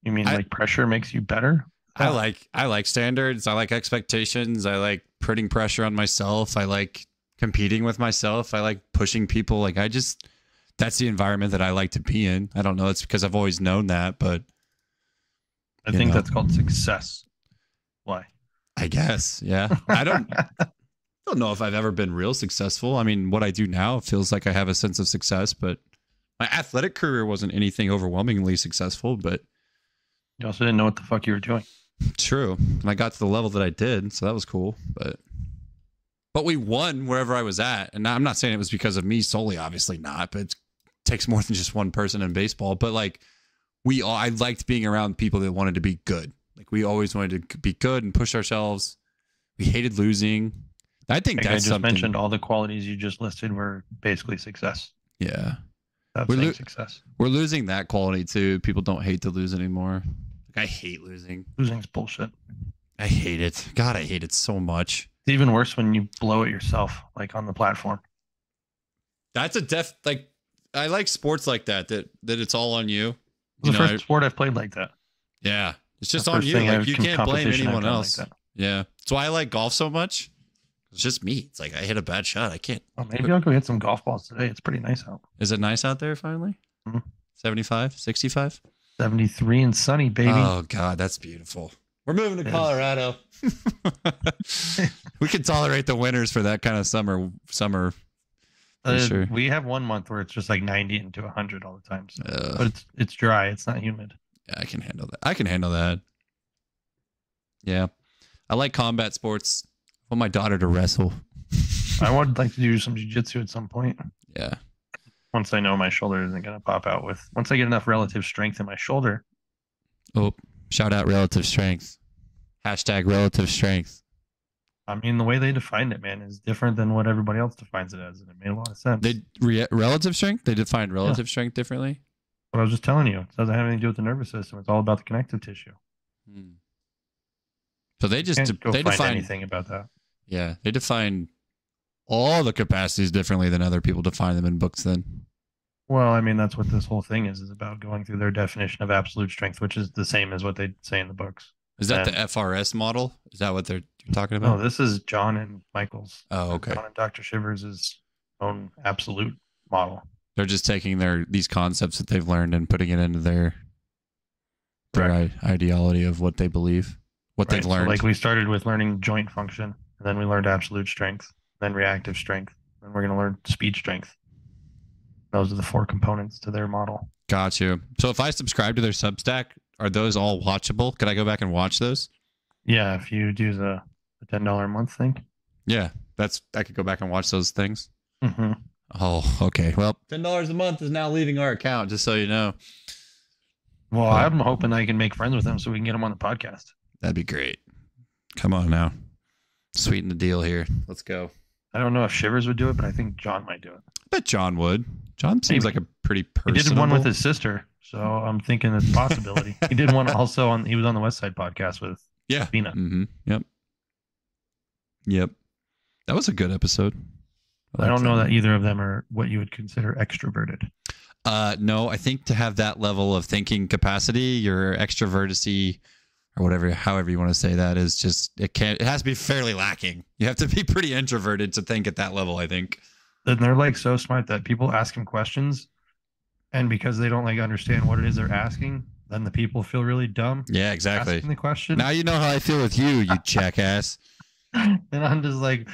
you mean like pressure makes you better? I like standards. I like expectations. I like putting pressure on myself. I like competing with myself. I like pushing people. Like that's the environment that I like to be in. I don't know. It's because I've always known that, but I think that's called success. Why? I guess. Yeah. I don't know if I've ever been real successful. I mean, what I do now feels like I have a sense of success, but my athletic career wasn't anything overwhelmingly successful, but you also didn't know what the fuck you were doing. True. And I got to the level that I did, so that was cool, but we won wherever I was at. And I'm not saying it was because of me solely, obviously not, but it takes more than just one person in baseball, but like I liked being around people that wanted to be good. Like we always wanted to be good and push ourselves. We hated losing. I think like that's mentioned all the qualities you just listed were basically success. Yeah. Success. We're losing that quality too. People don't hate to lose anymore. Like I hate losing. Losing's bullshit. I hate it. God, I hate it so much. It's even worse when you blow it yourself, like on the platform. That's a like I like sports like that, that it's all on you. It's the first sport I've played like that. Yeah. It's just on you. Like you can't blame anyone else. Like that. Yeah. That's why I like golf so much. It's just me. It's like I hit a bad shot. I can't. Oh, maybe I'll go hit some golf balls today. It's pretty nice out. Is it nice out there finally? Mm-hmm. 75, 65? 73 and sunny, baby. Oh, God. That's beautiful. We're moving to Colorado. We can tolerate the winters for that kind of summer. Sure. We have 1 month where it's just like 90 into 100 all the time. So. But it's dry. It's not humid. Yeah, I can handle that. I can handle that. Yeah. I like combat sports. I want my daughter to wrestle. I would like to do some jiu-jitsu at some point. Yeah. once I know my shoulder isn't going to pop out with, once I get enough relative strength in my shoulder. Oh, shout out relative strength. Hashtag relative strength. I mean, the way they defined it, man, is different than what everybody else defines it as, and it made a lot of sense. Relative strength? They defined relative strength differently? What I was just telling you. It doesn't have anything to do with the nervous system. It's all about the connective tissue. Hmm. So they just define anything about that. Yeah, they define all the capacities differently than other people define them in books then. Well, I mean, that's what this whole thing is about, going through their definition of absolute strength, which is the same as what they say in the books. Is that the FRS model? Is that what they're talking about? No, this is John and Michael's. Oh, okay. John and Dr. Shivers' own absolute model. They're just taking these concepts that they've learned and putting it into their ideology of what they believe, what they've learned. So like we started with learning joint function, and then we learned absolute strength, then reactive strength, then we're going to learn speed strength. Those are the four components to their model. Got you. So if I subscribe to their Substack, are those all watchable? Could I go back and watch those? Yeah, if you do the $10 a month thing. Yeah, I could go back and watch those things. Mm-hmm. Oh, okay. Well, $10 a month is now leaving our account, just so you know. Well, I'm hoping I can make friends with them so we can get them on the podcast. That'd be great. Come on now. Sweeten the deal here. Let's go. I don't know if Shivers would do it, but I think John might do it. I bet John would. John seems like a pretty personable. He did one with his sister. So I'm thinking it's a possibility. He did one also he was on the Westside podcast with Pina. Mm-hmm. Yep. That was a good episode. I don't know that either of them are what you would consider extroverted. No, I think to have that level of thinking capacity, your extroverticy or whatever, however you want to say that is just, it has to be fairly lacking. You have to be pretty introverted to think at that level, I think. And they're like so smart that people ask them questions, and because they don't understand what it is they're asking, then the people feel really dumb. Yeah, exactly. Asking the question. Now you know how I feel with you, you jackass. And I'm just like,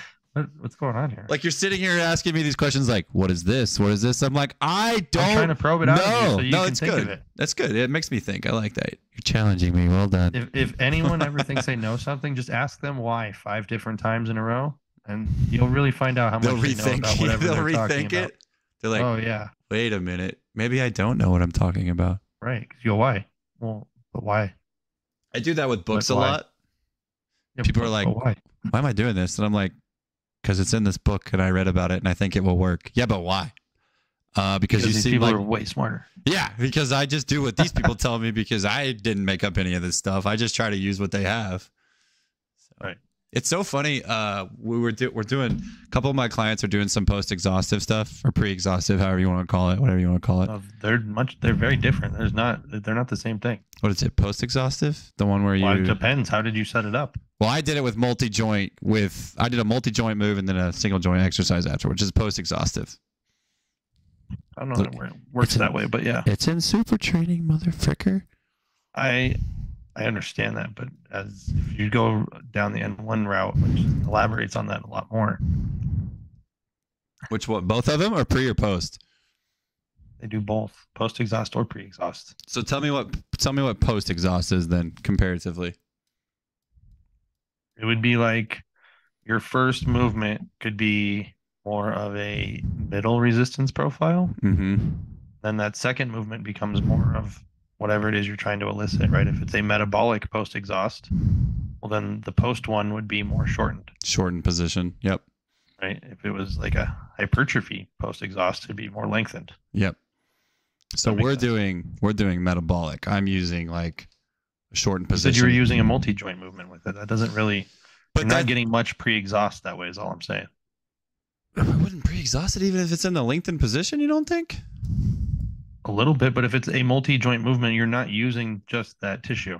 what's going on here? Like, you're sitting here asking me these questions, like, what is this? What is this? I'm like, I'm trying to probe it out of you so you can think of it. That's good. It makes me think. I like that. You're challenging me. Well done. If anyone ever thinks they know something, just ask them why 5 different times in a row, and you'll really find out how much they know about whatever they're talking about. They'll rethink it. They're like, oh, yeah. Wait a minute. Maybe I don't know what I'm talking about. Right. Because you go, why? Well, but why? I do that with books a lot. Yeah, people are like, why am I doing this? And I'm like, because it's in this book and I read about it and I think it will work. Yeah, but why? Because you see, people are way smarter. Yeah, because I just do what these people tell me, because I didn't make up any of this stuff. I just try to use what they have. So. Right. It's so funny. We're doing, a couple of my clients are doing some post-exhaustive stuff, or pre-exhaustive, however you want to call it, whatever you want to call it. They're very different. They're not the same thing. What is it? Post-exhaustive? The one where you... Well, it depends. How did you set it up? Well, I did it with multi-joint I did a multi-joint move and then a single joint exercise after, which is post-exhaustive. I don't know where it works that way, but yeah. It's in super training, motherfucker. I understand that, but if you go down the N1 route, which elaborates on that a lot more. Which one? Both of them, or pre or post? They do both, post-exhaust or pre-exhaust. So tell me what post-exhaust is then, comparatively. It would be like your first movement could be more of a middle resistance profile. Mm-hmm. Then that second movement becomes more of whatever it is you're trying to elicit, right? If it's a metabolic post-exhaust, well, then the post one would be more shortened. Shortened position, yep. Right? If it was like a hypertrophy post-exhaust, it'd be more lengthened. Yep. So we're doing metabolic. I'm using like a shortened position. You said you were using a multi-joint movement with it. That doesn't really... But you're not getting much pre-exhaust that way is all I'm saying. I wouldn't pre-exhaust it even if it's in the lengthened position, you don't think? A little bit, but if it's a multi-joint movement, you're not using just that tissue. You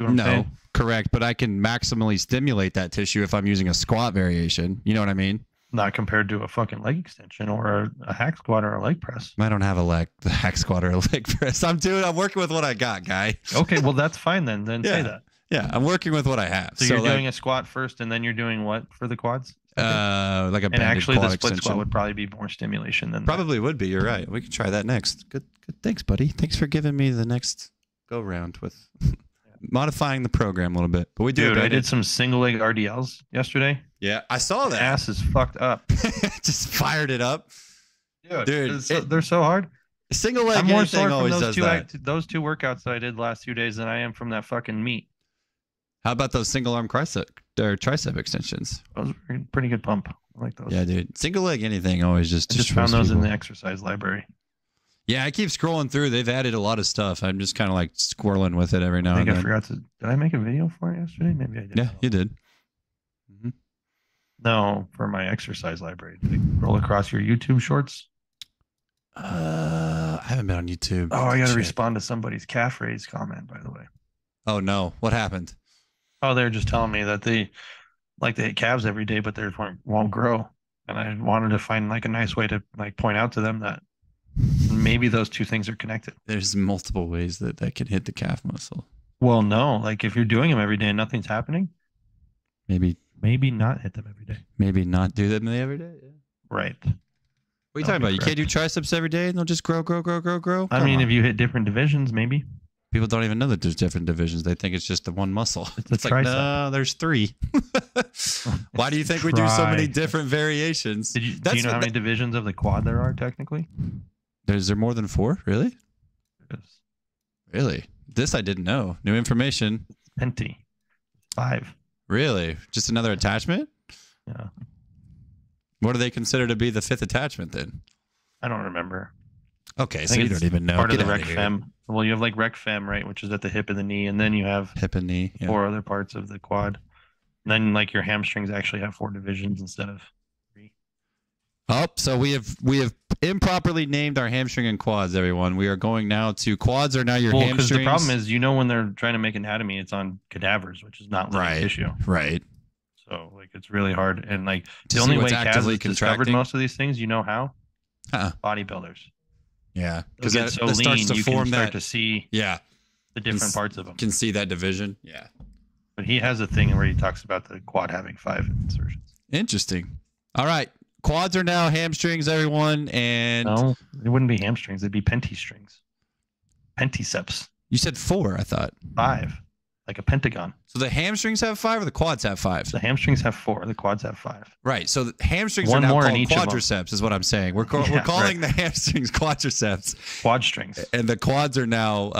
know what I'm saying? Correct, but I can maximally stimulate that tissue if I'm using a squat variation. You know what I mean? Not compared to a fucking leg extension or a hack squat or a leg press. I don't have the hack squat or a leg press. I'm working with what I got, guy. Okay, well, that's fine then. Then say that. Yeah, I'm working with what I have. So you're doing a squat first, and then you're doing what for the quads? Like a and actually the split extension. Squat would probably be more stimulation than that. Would be. You're right. We could try that next. Good. Thanks, buddy. Thanks for giving me the next go round with modifying the program a little bit. But we do. Dude, I did some single leg RDLs yesterday. Yeah, I saw that. Ass is fucked up. Just fired it up. Dude, they're so hard. Single leg thing always does that. Those two workouts that I did last 2 days than I am from that fucking meet. How about those single arm tricep extensions? That was a pretty good pump. I like those. Yeah, dude. Single leg anything always just. I just found those people in the exercise library. Yeah, I keep scrolling through. They've added a lot of stuff. I'm just kind of like squirreling with it every now and then. I forgot to. Did I make a video for it yesterday? Maybe I did. Yeah, you did. Mm-hmm. No, for my exercise library. Did it roll across your YouTube shorts? I haven't been on YouTube. Oh, I got to respond to somebody's calf raise comment, by the way. Oh, no. What happened? Oh, they're just telling me that they hit calves every day, but theirs won't grow. And I wanted to find like a nice way to like point out to them that maybe those two things are connected. There's multiple ways that they can hit the calf muscle. Well, no, like if you're doing them every day and nothing's happening, maybe not hit them every day. Maybe not do them every day. Yeah. Right. What are you talking about? You can't do triceps every day and they'll just grow. I mean, if you hit different divisions, maybe. People don't even know that there's different divisions. They think it's just the one muscle. It's like, no, there's three. Why do you think we do so many different variations? Do you know how many divisions of the quad there are technically? Is there more than four? Really? Yes. Really? This I didn't know. New information. Penti. 5. Really? Just another attachment? Yeah. What do they consider to be the 5th attachment then? I don't remember. Okay, so you don't even know. Part of the rec fem. Well, you have like rec fem, right, which is at the hip and the knee, and then you have hip and knee. Yeah. 4 other parts of the quad. And then like your hamstrings actually have 4 divisions instead of 3. Oh, so we have improperly named our hamstring and quads, everyone. We are going now to quads are now your hamstrings. Because the problem is, you know, when they're trying to make anatomy, it's on cadavers, which is not living tissue. Right. So like it's really hard, and like the only way actively discovered most of these things, you know how? Bodybuilders. Yeah, because it so starts to form that to see. Yeah, the different parts of them can see that division. Yeah, but he has a thing where he talks about the quad having 5 insertions. Interesting. All right, quads are now hamstrings, everyone, and no, it wouldn't be hamstrings; it'd be penti strings, penticeps. You said 4, I thought 5, like a pentagon. So the hamstrings have 5, or the quads have 5? The hamstrings have 4. The quads have 5. Right. So the hamstrings are now called quadriceps, is what I'm saying. We're calling the hamstrings quadriceps. Quad strings. And the quads are now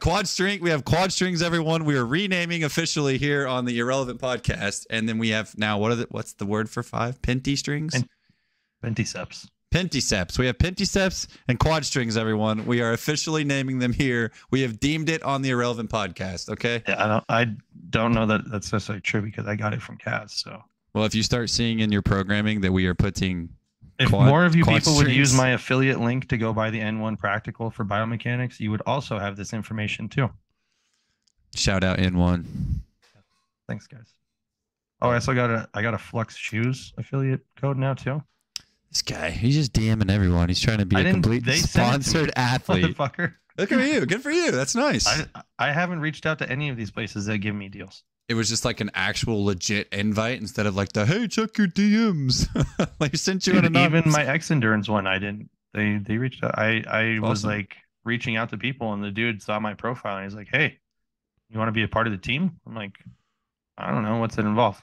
quad string. We have quad strings, everyone. We are renaming officially here on the Irrelevant Podcast. And then we have now what's the word for 5? Penti strings? Penticeps. Penticeps. We have penticeps and quad strings, everyone. We are officially naming them here. We have deemed it on the Irrelevant Podcast. Okay. Yeah, I don't know that that's necessarily true because I got it from Kaz. So. Well, if you start seeing in your programming that we are putting, more of you people would use my affiliate link to go buy the N1 practical for biomechanics, you would also have this information too. Shout out N1. Thanks, guys. Oh, I also got a Flux Shoes affiliate code now too. This guy, he's just DMing everyone. He's trying to be a complete sponsored athlete. Motherfucker. Look at you. Good for you. That's nice. I haven't reached out to any of these places that give me deals. It was just like an actual legit invite instead of like the, hey, check your DMs. Like sent you an anonymous. Even my X Endurance one, I didn't. They reached out. I was like reaching out to people and the dude saw my profile and he's like, hey, you want to be a part of the team? I'm like, I don't know. What's it involved?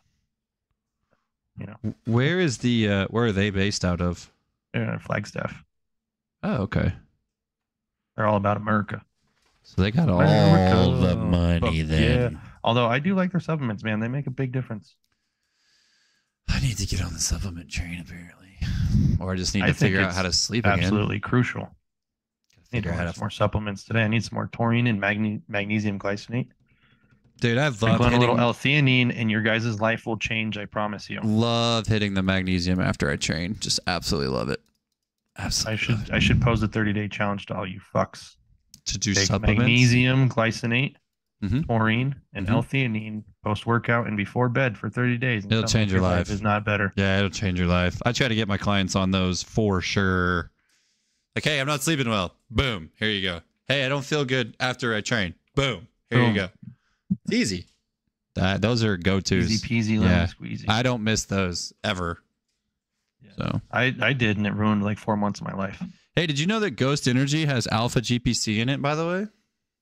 You know, where is the where are they based out of? They're in Flagstaff. Oh, okay. They're all about America. So they got all the money then. Yeah. Although I do like their supplements, man. They make a big difference. I need to get on the supplement train apparently. Or I just need to figure out how to sleep again. Absolutely crucial. I need to have more supplements today. I need some more taurine and magnesium glycinate. Dude, I love a little L-theanine and your guys' life will change, I promise you. Love hitting the magnesium after I train. Just absolutely love it. Absolutely. I should pose a 30-day challenge to all you fucks. To do take supplements? Magnesium, glycinate, taurine, and L-theanine post-workout and before bed for 30 days. It'll change your life. Is not better. Yeah, it'll change your life. I try to get my clients on those for sure. Like, hey, I'm not sleeping well. Boom. Here you go. Hey, I don't feel good after I train. Boom. Here you go. It's easy. Those are go-tos. Easy peasy, lemon squeezy. I don't miss those ever. Yeah. So I did, and it ruined like 4 months of my life. Hey, did you know that Ghost Energy has alpha GPC in it, by the way?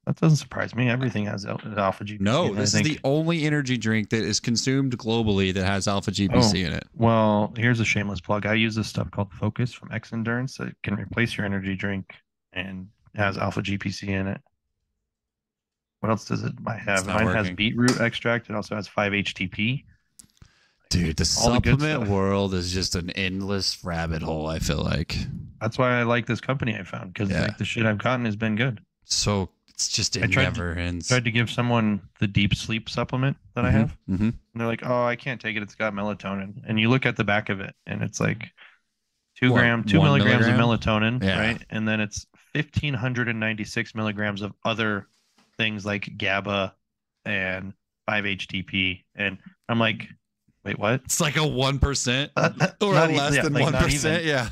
That doesn't surprise me. Everything has alpha GBC. No, this is the only energy drink that is consumed globally that has alpha GBC in it. Well, here's a shameless plug. I use this stuff called Focus from X Endurance that can replace your energy drink and has alpha GPC in it. What else does it have? Mine has beetroot extract. It also has 5-HTP. Dude, the supplement world is just an endless rabbit hole, I feel like. That's why I like this company I found, because like, the shit I've gotten has been good. So it's just it never ends. I tried to give someone the deep sleep supplement that I have. And they're like, oh, I can't take it. It's got melatonin. And you look at the back of it, and it's like 2 milligrams of melatonin, right? And then it's 1,596 milligrams of other things like GABA and 5-HTP. And I'm like... Wait, what? It's like a 1% or less than 1%. Yeah.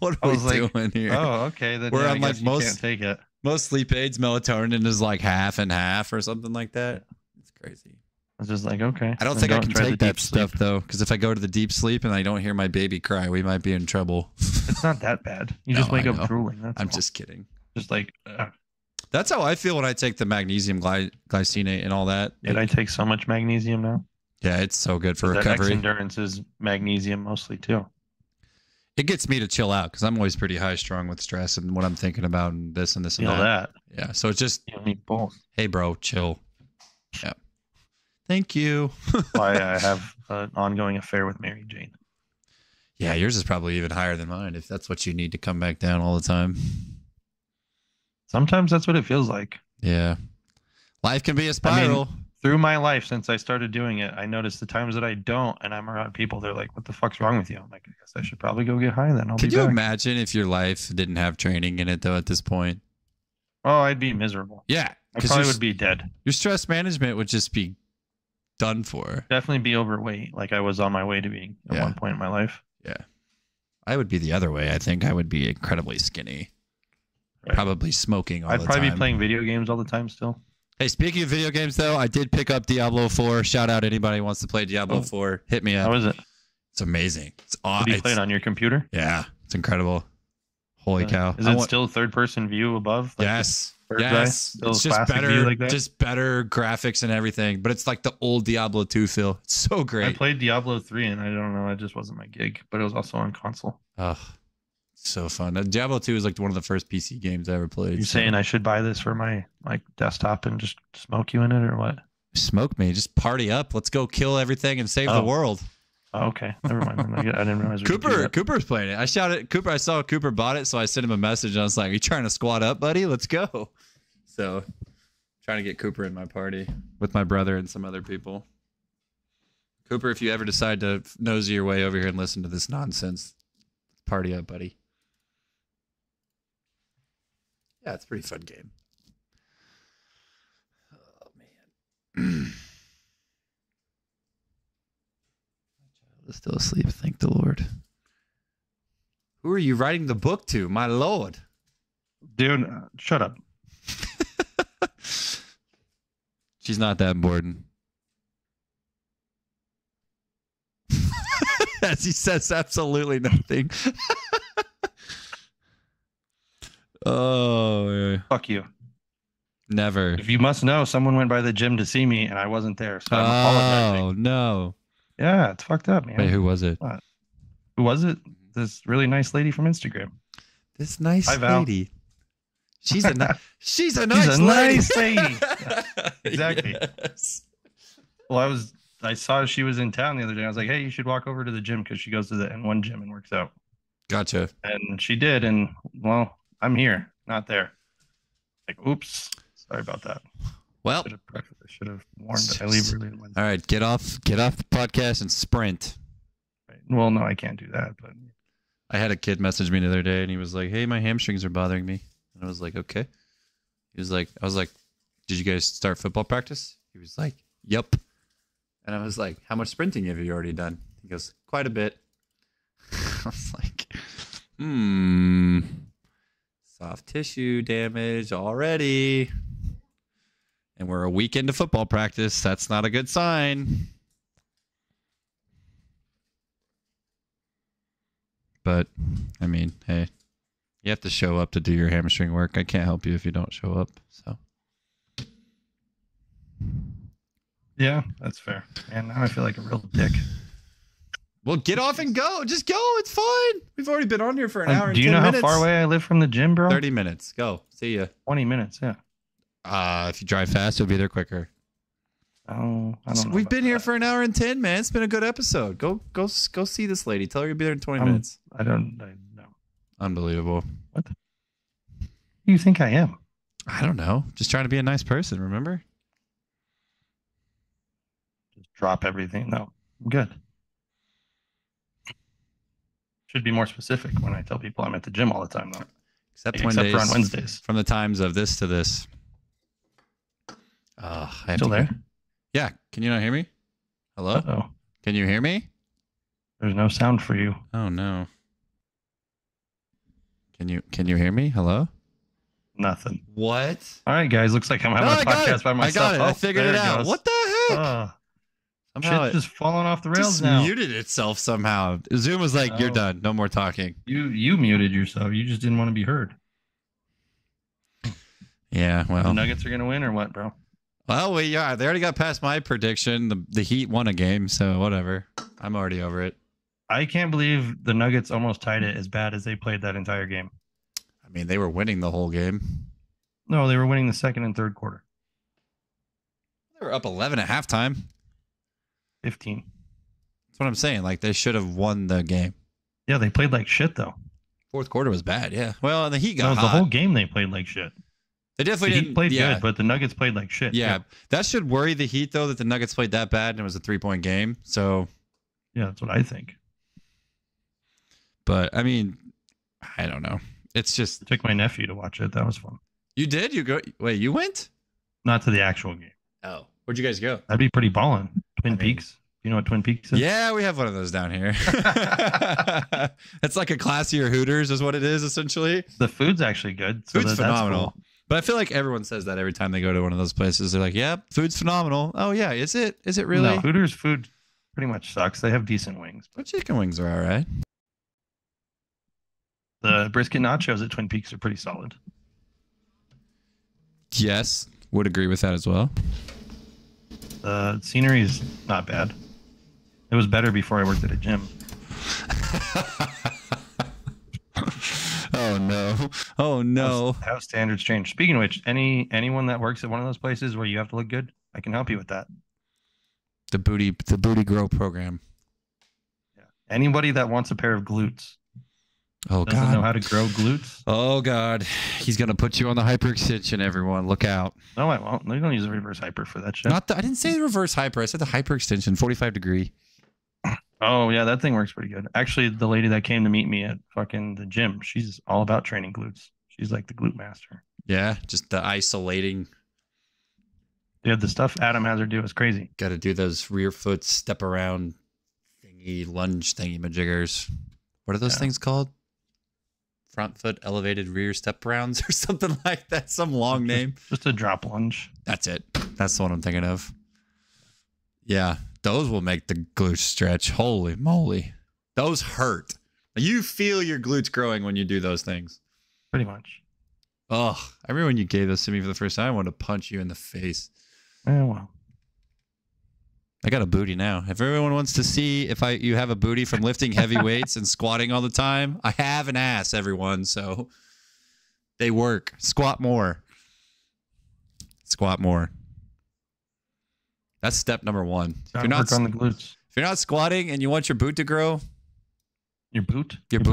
What are we doing here? Oh, okay. Then we're on like most, take it. Most sleep aids, melatonin is like half and half or something like that. It's crazy. I was just like, okay. I don't think I can take that stuff though, because if I go to the deep sleep and I don't hear my baby cry, we might be in trouble. It's not that bad. You just wake up drooling. I'm just kidding. Just like... That's how I feel when I take the magnesium glycinate and all that. Did I take so much magnesium now? Yeah, it's so good for recovery. Endurance is magnesium mostly too. It gets me to chill out because I'm always pretty high strung with stress and what I'm thinking about and this and this and that. Yeah, so it's just you need both. Hey, bro, chill. Yeah. Thank you. Why I have an ongoing affair with Mary Jane. Yeah, yours is probably even higher than mine if that's what you need to come back down all the time. Sometimes that's what it feels like. Yeah, life can be a spiral. I mean, through my life, since I started doing it, I noticed the times that I don't, and I'm around people, they're like, what the fuck's wrong with you? I'm like, I guess I should probably go get high then. I'll be back. Can you imagine if your life didn't have training in it, though, at this point? Oh, I'd be miserable. Yeah. I probably would be dead. Your stress management would just be done for. Definitely be overweight, like I was on my way to being at one point in my life. Yeah. I would be the other way. I think I would be incredibly skinny. Right. Probably smoking all the time. I'd probably be playing video games all the time still. Hey, speaking of video games, though, I did pick up Diablo 4. Shout out anybody who wants to play Diablo 4. Hit me up. How is it? It's amazing. It's awesome. You play it on your computer? Yeah, it's incredible. Holy cow! Is it still third-person view above? Like yes. It's just better, like just better graphics and everything. But it's like the old Diablo 2 feel. It's so great. I played Diablo 3, and I don't know. It just wasn't my gig. But it was also on console. Ugh. So fun. Diablo 2 is like one of the first PC games I ever played. You're saying I should buy this for my desktop and just smoke you in it or what? Smoke me. Just party up. Let's go kill everything and save the world. Oh, okay. Never mind. I didn't realize. Cooper's playing it. I shouted Cooper. I saw Cooper bought it, so I sent him a message and I was like, you trying to squat up, buddy? Let's go. So trying to get Cooper in my party with my brother and some other people. Cooper, if you ever decide to nosy your way over here and listen to this nonsense, party up, buddy. Yeah, it's a pretty fun game. Oh, man. My child is still asleep, thank the Lord. Who are you writing the book to? My Lord. Dude, shut up. She's not that important. As he says absolutely nothing. Oh, fuck you. Never. If you must know, someone went by the gym to see me and I wasn't there. So I'm apologizing. Oh, no. Yeah, it's fucked up, man. Wait, who was it? What? Who was it? This really nice lady from Instagram. This nice lady. She's a nice lady. Yeah, exactly. Yes. Well, I saw she was in town the other day. I was like, hey, you should walk over to the gym because she goes to the N1 gym and works out. Gotcha. And she did. And, well, I'm here, not there. Like, oops. Sorry about that. Well, I should have warned that I leave early. All right, get off the podcast and sprint. Right. Well, no, I can't do that. But I had a kid message me the other day and he was like, hey, my hamstrings are bothering me. And I was like, okay. He was like, I was like, did you guys start football practice? He was like, yep. And I was like, how much sprinting have you already done? He goes, quite a bit. I was like, soft tissue damage already. And we're a week into football practice. That's not a good sign. But, I mean, hey, you have to show up to do your hamstring work. I can't help you if you don't show up. So Yeah, that's fair. And now I feel like a real dick. Well, get off and go. Just go. It's fine. We've already been on here for an hour and 10 minutes. Do you know how far away I live from the gym, bro? 30 minutes. Go. See ya. 20 minutes, yeah. If you drive fast, you'll be there quicker. Oh, I don't know. We've been here for an hour and 10, man. It's been a good episode. Go see this lady. Tell her you'll be there in 20 minutes. I don't know. Unbelievable. What the? Who do you think I am? I don't know. Just trying to be a nice person, remember? Just drop everything. No, I'm good. Should be more specific when I tell people I'm at the gym all the time, though. Except for on Wednesdays. From the times of this to this. Still there? Yeah. Can you not hear me? Hello? Uh-oh. Can you hear me? There's no sound for you. Oh, no. Can you hear me? Hello? Nothing. What? All right, guys. Looks like I'm having a podcast by myself. I got it. Oh, I figured it out. What the heck? Somehow shit's just falling off the rails now. It muted itself somehow. Zoom was like, you're done. No more talking. You muted yourself. You just didn't want to be heard. Yeah, well. The Nuggets are going to win or what, bro? Well, they already got past my prediction. The Heat won a game, so whatever. I'm already over it. I can't believe the Nuggets almost tied it as bad as they played that entire game. I mean, they were winning the whole game. No, they were winning the second and third quarter. They were up 11 at halftime. 15. That's what I'm saying. Like, they should have won the game. Yeah, they played like shit, though. Fourth quarter was bad, yeah. Well, and the Heat got hot. The whole game they played like shit. They definitely didn't play good, but the Nuggets played like shit. Yeah. That should worry the Heat, though, that the Nuggets played that bad and it was a three-point game. So, yeah, that's what I think. But, I mean, I don't know. It's just... I took my nephew to watch it. That was fun. You did? Wait, you went? Not to the actual game. Oh. Where'd you guys go? That'd be pretty ballin'. Twin Peaks. You know what Twin Peaks is? Yeah, we have one of those down here. It's like a classier Hooters is what it is, essentially. The food's actually good. So food's phenomenal. Cool. But I feel like everyone says that every time they go to one of those places. They're like, yep, food's phenomenal. Oh, yeah. Is it? Is it really? No, Hooters food pretty much sucks. They have decent wings. But chicken wings are all right. The brisket nachos at Twin Peaks are pretty solid. Yes, would agree with that as well. The scenery is not bad. It was better before I worked at a gym. Oh, no. Oh, no. How standards change. Speaking of which, anyone that works at one of those places where you have to look good, I can help you with that. The booty grow program. Yeah. Anybody that wants a pair of glutes. Oh, doesn't know how to grow glutes. Oh, God. He's going to put you on the hyperextension, everyone. Look out. No, I won't. You don't use the reverse hyper for that shit. I didn't say the reverse hyper. I said the hyperextension, 45 degree. Oh, yeah. That thing works pretty good. Actually, the lady that came to meet me at fucking the gym, she's all about training glutes. She's like the glute master. Yeah, just the isolating. Yeah, the stuff Adam has her do is crazy. Got to do those rear foot step around thingy, lunge thingy majiggers. What are those things called? Front foot elevated rear step rounds or something like that. Some long name. Just a drop lunge. That's it. That's the one I'm thinking of. Yeah. Those will make the glutes stretch. Holy moly. Those hurt. You feel your glutes growing when you do those things. Pretty much. Oh, I remember when you gave this to me for the first time. I wanted to punch you in the face. Oh, wow. I got a booty now. If everyone wants to see if you have a booty from lifting heavy weights and squatting all the time, I have an ass, everyone. So they work. Squat more. Squat more. That's step number one. If you're not on the glutes. If you're not squatting and you want your boot to grow, your booty. If you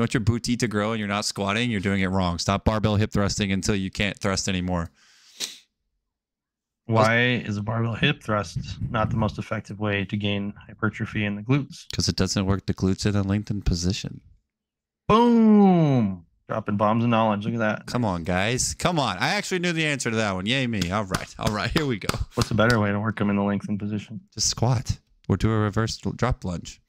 want your booty to grow and you're not squatting, you're doing it wrong. Stop barbell hip thrusting until you can't thrust anymore. Why is a barbell hip thrust not the most effective way to gain hypertrophy in the glutes? Because it doesn't work the glutes in a lengthened position. Boom! Dropping bombs of knowledge. Look at that. Come on, guys. Come on. I actually knew the answer to that one. Yay me. All right. All right. Here we go. What's a better way to work them in the lengthened position? Just squat or do a reverse drop lunge.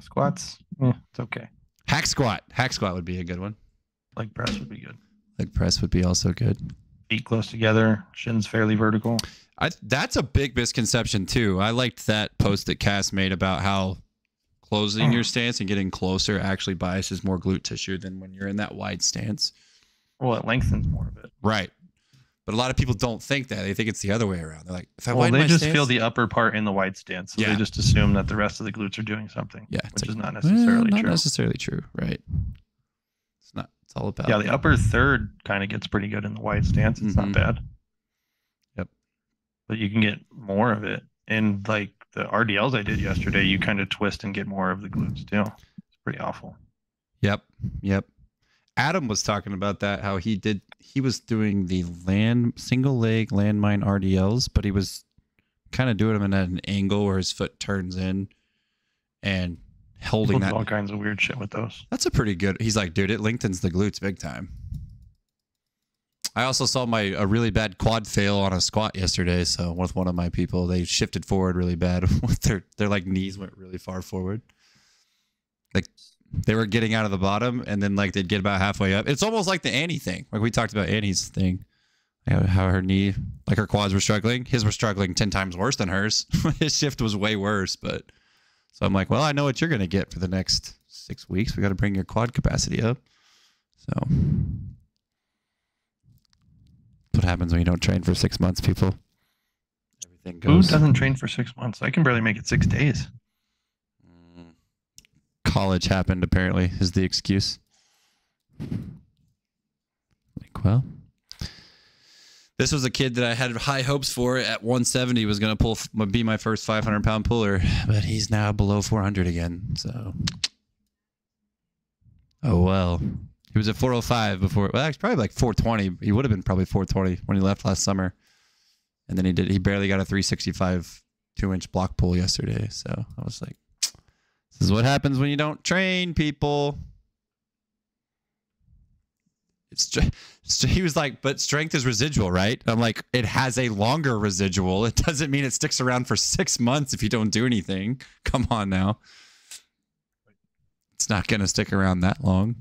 Squats? Yeah, it's okay. Hack squat. Hack squat would be a good one. Leg press would be good. Leg press would be also good. Feet close together, shins fairly vertical. That's a big misconception too. I liked that post that Cass made about how closing your stance and getting closer actually biases more glute tissue than when you're in that wide stance. Well, it lengthens more of it. Right. But a lot of people don't think that. They think it's the other way around. They're like, if I widen my stance, feel the upper part in the wide stance. So yeah. They just assume that the rest of the glutes are doing something, which is not necessarily true. Not necessarily true, right? It's not. It's all about. Yeah, the upper third kind of gets pretty good in the wide stance. It's not bad. Yep. But you can get more of it. And like the RDLs I did yesterday, you kind of twist and get more of the glutes too. It's pretty awful. Yep. Yep. Adam was talking about that, how he did. He was doing the single leg landmine RDLs, but he was kind of doing them at an angle where his foot turns in and holding that. All kinds of weird shit with those. That's a pretty good. He's like, dude, it lengthens the glutes big time. I also saw a really bad quad fail on a squat yesterday. So with one of my people, they shifted forward really bad. With their like knees went really far forward. Like. They were getting out of the bottom, and then like they'd get about halfway up. It's almost like the Annie thing. Like we talked about Annie's thing, how her knee, like her quads were struggling. His were struggling 10 times worse than hers. His shift was way worse. But so I'm like, well, I know what you're going to get for the next 6 weeks. We got to bring your quad capacity up. So that's what happens when you don't train for 6 months, people. Everything goes. Who doesn't train for 6 months? I can barely make it 6 days. College happened, apparently, is the excuse. Like, well, this was a kid that I had high hopes for at 170 was going to be my first 500-pound puller, but he's now below 400 again. So, oh well, he was at 405 before. Well, actually, probably like 420. He would have been probably 420 when he left last summer, and then he barely got a 365 2-inch block pull yesterday. So I was like. This is what happens when you don't train, people. He was like, but strength is residual, right? I'm like, it has a longer residual. It doesn't mean it sticks around for 6 months if you don't do anything. Come on now. It's not going to stick around that long.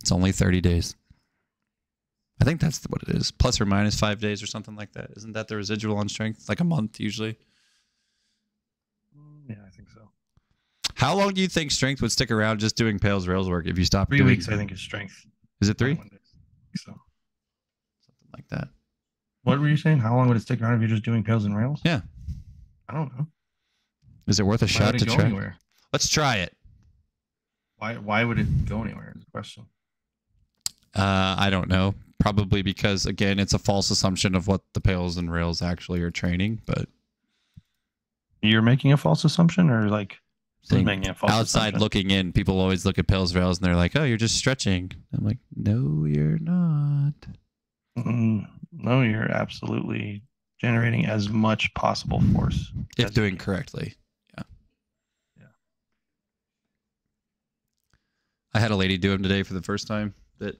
It's only 30 days. I think that's what it is. Plus or minus 5 days or something like that. Isn't that the residual on strength? It's like a month usually. Yeah, I think so. How long do you think strength would stick around just doing Pales Rails work if you stop doing 3 weeks, I think it's strength. Is it 3? I think so. Something like that. What were you saying? How long would it stick around if you're just doing Pales and Rails? Yeah. I don't know. Is it worth a shot to try? Anywhere? Let's try it. Why would it go anywhere is the question. I don't know. Probably because, again, it's a false assumption of what the Pales and Rails actually are training. But you're making a false assumption, or like making a false outside assumption? Looking in, people always look at Pales Rails and they're like, "Oh, you're just stretching." I'm like, "No, you're not. No, you're absolutely generating as much possible force if doing correctly." Yeah. I had a lady do them today for the first time. That.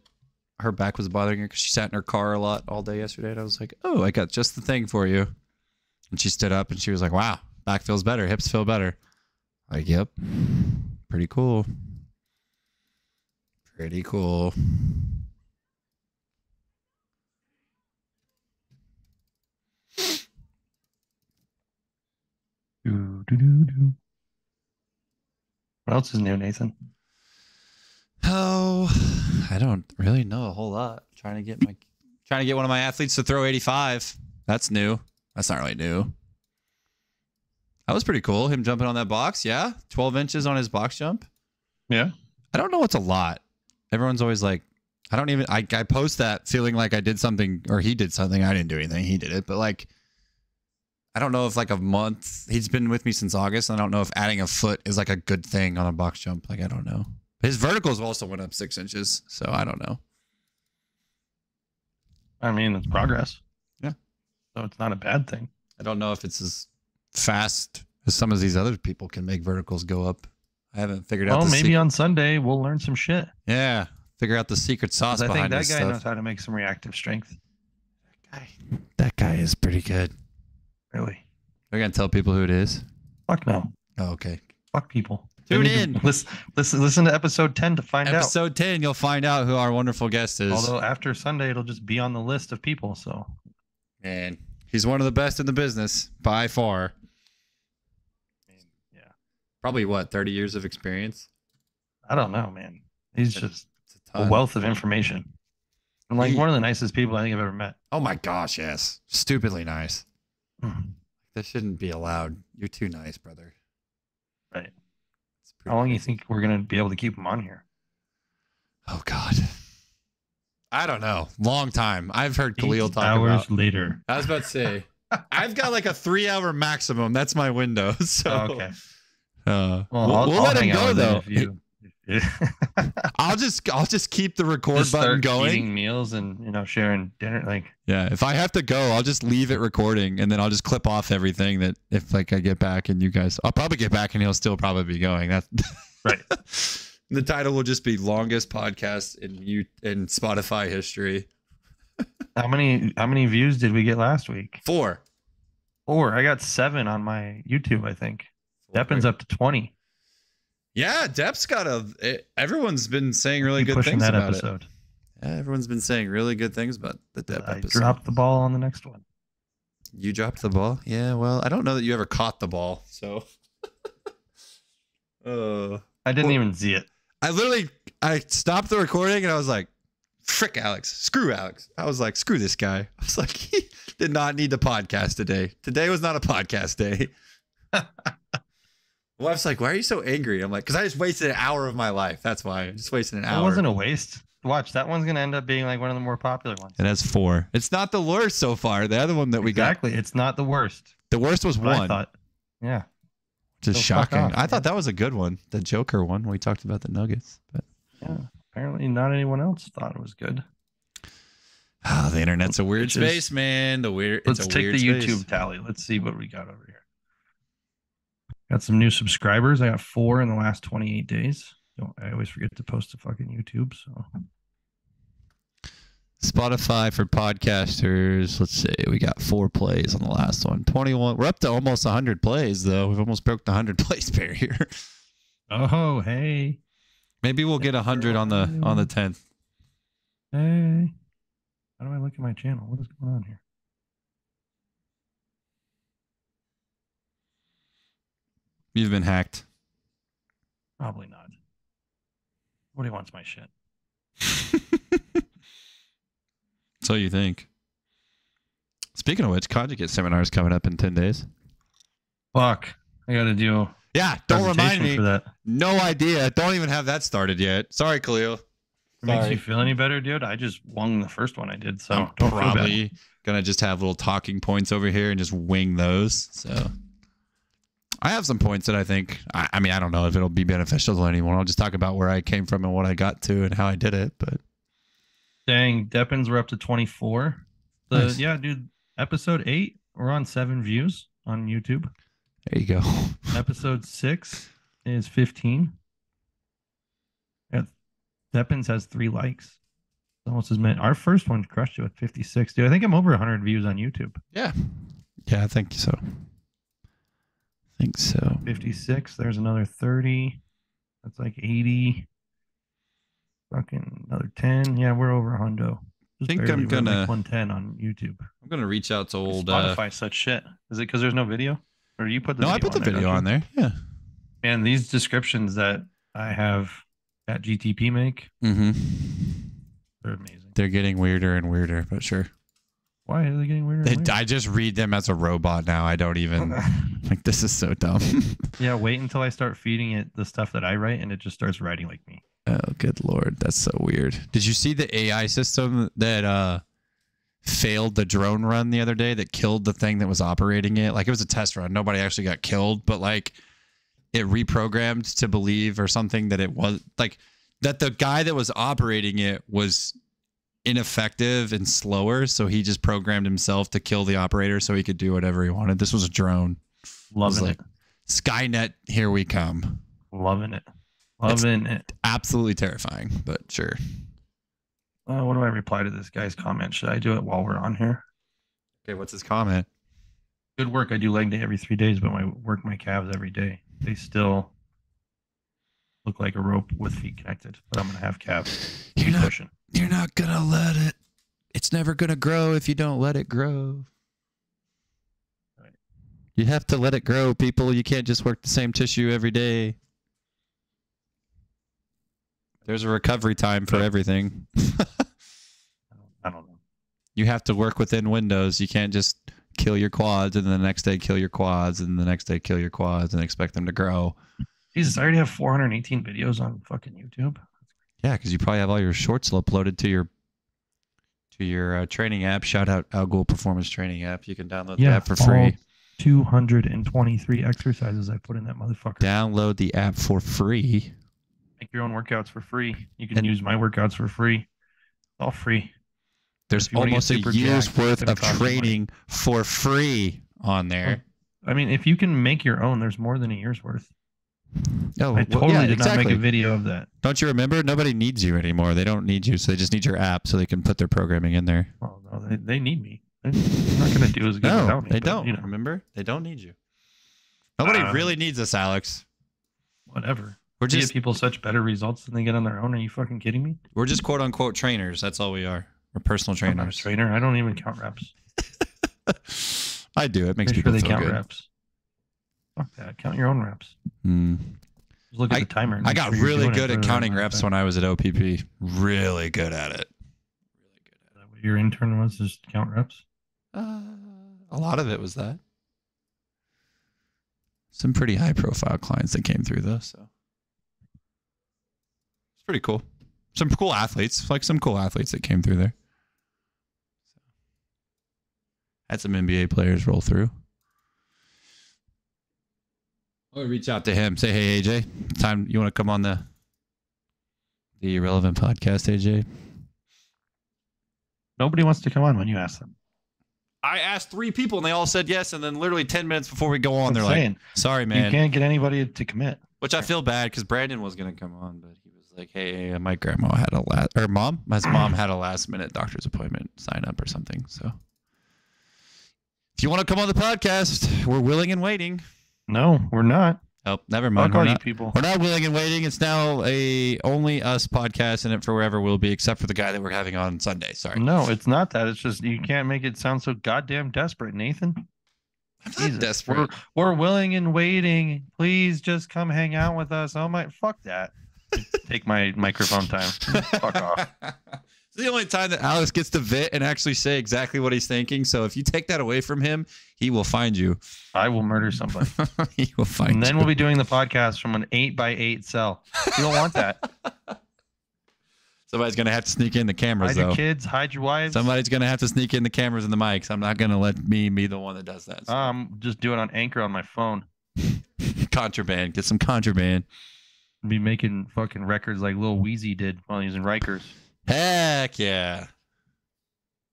Her back was bothering her because she sat in her car a lot all day yesterday. And I was like, oh, I got just the thing for you. And she stood up and she was like, wow, back feels better. Hips feel better. Like, yep. Pretty cool. Pretty cool. What else is new, Nathan? Oh, I don't really know a whole lot. I'm trying to get one of my athletes to throw 85. That's new. That's not really new. That was pretty cool. Him jumping on that box. Yeah. 12 inches on his box jump. Yeah. I don't know what's a lot. Everyone's always like, I post that feeling like I did something or he did something. I didn't do anything. He did it. But like, I don't know if like a month, he's been with me since August. And I don't know if adding a foot is like a good thing on a box jump. Like, I don't know. His verticals also went up 6 inches, so I don't know. I mean, it's progress. Yeah. So it's not a bad thing. I don't know if it's as fast as some of these other people can make verticals go up. I haven't figured out. Well, maybe on Sunday we'll learn some shit. Yeah. Figure out the secret sauce behind this stuff. I think that guy knows how to make some reactive strength. That guy is pretty good. Really? They're going to tell people who it is? Fuck no. Oh, okay. Fuck people. Tune in. Listen to episode 10 to find out. Episode 10, you'll find out who our wonderful guest is. Although after Sunday, it'll just be on the list of people. So, man, he's one of the best in the business by far. I mean, yeah, probably what 30 years of experience. I don't know, man. He's just a wealth of information. And like one of the nicest people I think I've ever met. Oh my gosh, yes. Stupidly nice. That shouldn't be allowed. You're too nice, brother. Right. How long do you think we're going to be able to keep him on here? Oh God. I don't know. Long time. I've heard Khalil talk about hours later. I was about to say, I've got like a 3 hour maximum. That's my window. So okay. We'll let him go though. I'll just keep the record button going. Eating meals and sharing dinner, like if I have to go, I'll just leave it recording and then I'll just clip off everything that if like I get back and you guys, I'll probably get back and he'll still probably be going. That's right. The title will just be longest podcast in Spotify history. How many views did we get last week? 4. 4. I got 7 on my YouTube. I think Deppin's up to 20. Yeah, Depp's got everyone's been saying really good things about episode. Yeah, everyone's been saying really good things about the Depp episode. I dropped the ball on the next one. You dropped the ball? Yeah, well, I don't know that you ever caught the ball, so. I didn't even see it. I stopped the recording and I was like, frick Alex, screw Alex. I was like, screw this guy. I was like, he did not need the podcast today. Today was not a podcast day. Well, I was like, why are you so angry? I'm like, because I just wasted an hour of my life. That's why I just wasted an hour. It wasn't a waste. Watch, that one's going to end up being like one of the more popular ones. It has 4. It's not the worst so far. The other one that we got. Exactly. It's not the worst. The worst was 1. I thought. Yeah. Just shocking. I thought that was a good one. The Joker one. We talked about the Nuggets. But yeah. Apparently not anyone else thought it was good. Oh, the internet's a weird space, man. Let's take the YouTube tally. Let's see what we got over here. Got some new subscribers. I got 4 in the last 28 days. I always forget to post to fucking YouTube. So Spotify for podcasters. Let's see. We got 4 plays on the last one. 21. We're up to almost 100 plays, though. We've almost broke the 100 plays barrier. Oh, hey. Maybe we'll get 100 on the 10th. Hey. How do I look at my channel? What is going on here? You've been hacked. Probably not. What do you want's my shit? So you think. Speaking of which, conjugate seminar's coming up in 10 days. Fuck. I gotta do. Yeah, don't remind me. For that. No idea. Don't even have that started yet. Sorry, Khalil. If it makes you feel any better, dude, I just won the first one I did, so I'm probably gonna just have little talking points over here and just wing those. So I have some points that I think, I mean, I don't know if it'll be beneficial to anyone. I'll just talk about where I came from and what I got to and how I did it. But dang, Deppins were up to 24. Nice. Yeah, dude, episode 8, we're on 7 views on YouTube. There you go. Episode 6 is 15. Yeah, Deppins has 3 likes. Almost as many. Our first one crushed it with 56. Dude, I think I'm over 100 views on YouTube. Yeah. Yeah, I think so. I think so. 56. There's another 30. That's like 80. Fucking another 10. Yeah, we're over a hundo. I think I'm gonna like 110 on YouTube. I'm gonna reach out to old Spotify. Such shit. Is it because there's no video? Or you put the? No, I put the video on there. Yeah. And these descriptions that I have at GTP make. Mm-hmm. They're amazing. They're getting weirder and weirder, but sure. Why are they getting weirder? I just read them as a robot now. I don't even like. This is so dumb. Yeah, wait until I start feeding it the stuff that I write, and it just starts writing like me. Oh, good lord, that's so weird. Did you see the AI system that failed the drone run the other day? That killed the thing that was operating it. Like it was a test run. Nobody actually got killed, but like it reprogrammed to believe or something that it was like that the guy that was operating it was ineffective and slower, so he just programmed himself to kill the operator so he could do whatever he wanted. This was a drone. Loving it. Like, Skynet, here we come. Loving it. Loving it. Absolutely terrifying, but sure. What do I reply to this guy's comment? Should I do it while we're on here? Okay, what's his comment? Good work. I do leg day every 3 days, but I work my calves every day. They still look like a rope with feet connected, but I'm going to have calves. You're not going to let it. It's never going to grow if you don't let it grow. Right. You have to let it grow, people. You can't just work the same tissue every day. There's a recovery time for everything. I don't know. You have to work within windows. You can't just kill your quads and the next day kill your quads and the next day kill your quads and expect them to grow. Jesus, I already have 418 videos on fucking YouTube. Yeah, because you probably have all your shorts uploaded to your training app. Shout out Al Ghul Performance Training app. You can download that for free. 223 exercises I put in that motherfucker. Download the app for free. Make your own workouts for free. You can use my workouts for free. It's all free. There's almost a year's worth of training for free on there. I mean, if you can make your own, there's more than a year's worth. No, I totally did not make a video of that. Don't you remember? Nobody needs you anymore. They don't need you, so they just need your app so they can put their programming in there. Oh, no, they need me. They're not going to do as good without me. They don't. You know. Remember? They don't need you. Nobody really needs us, Alex. Whatever. We're just people such better results than they get on their own. Are you fucking kidding me? We're just quote unquote trainers. That's all we are. We're personal trainers. I'm not a trainer. I don't even count reps. I do. It makes me feel good. Make sure they count reps. Fuck that. Count your own reps. Mm. Just look at the timer. I got really good at counting reps when I was at OPP. Really good at it. Really good at it. What your intern was, just count reps? A lot of it was that. Some pretty high profile clients that came through though, so. Pretty cool. Some cool athletes, like some cool athletes that came through there. Had some NBA players roll through. I'll reach out to him. Say, hey, AJ, time you want to come on the Irrelevant podcast, AJ? Nobody wants to come on when you ask them. I asked 3 people and they all said yes. And then literally 10 minutes before we go on, they're like, sorry, man. You can't get anybody to commit. Which I feel bad because Brandon was going to come on, but he was like, hey, my grandma had a mom had a last minute doctor's appointment sign up or something. So if you want to come on the podcast, we're willing and waiting. No, we're not. Oh, never mind. We're not, we're not willing and waiting. It's now a only us podcast, and it forever will be, except for the guy that we're having on Sunday. Sorry. No, it's not that. It's just you can't make it sound so goddamn desperate, Nathan. I'm not desperate. We're willing and waiting. Please just come hang out with us. Oh my, fuck that. Take my microphone time. Fuck off. It's the only time that Alex gets to vent and actually say exactly what he's thinking. So if you take that away from him, he will find you. I will murder somebody. He will find you. And then we'll be doing the podcast from an 8x8 cell. You don't want that. Somebody's going to have to sneak in the cameras, though. Hide your kids, hide your wives. Somebody's going to have to sneak in the cameras and the mics. I'm not going to let me be the one that does that. So. Just do it on Anchor on my phone. Contraband. Get some contraband. Be making fucking records like Lil Weezy did while he was in Rikers. Heck yeah.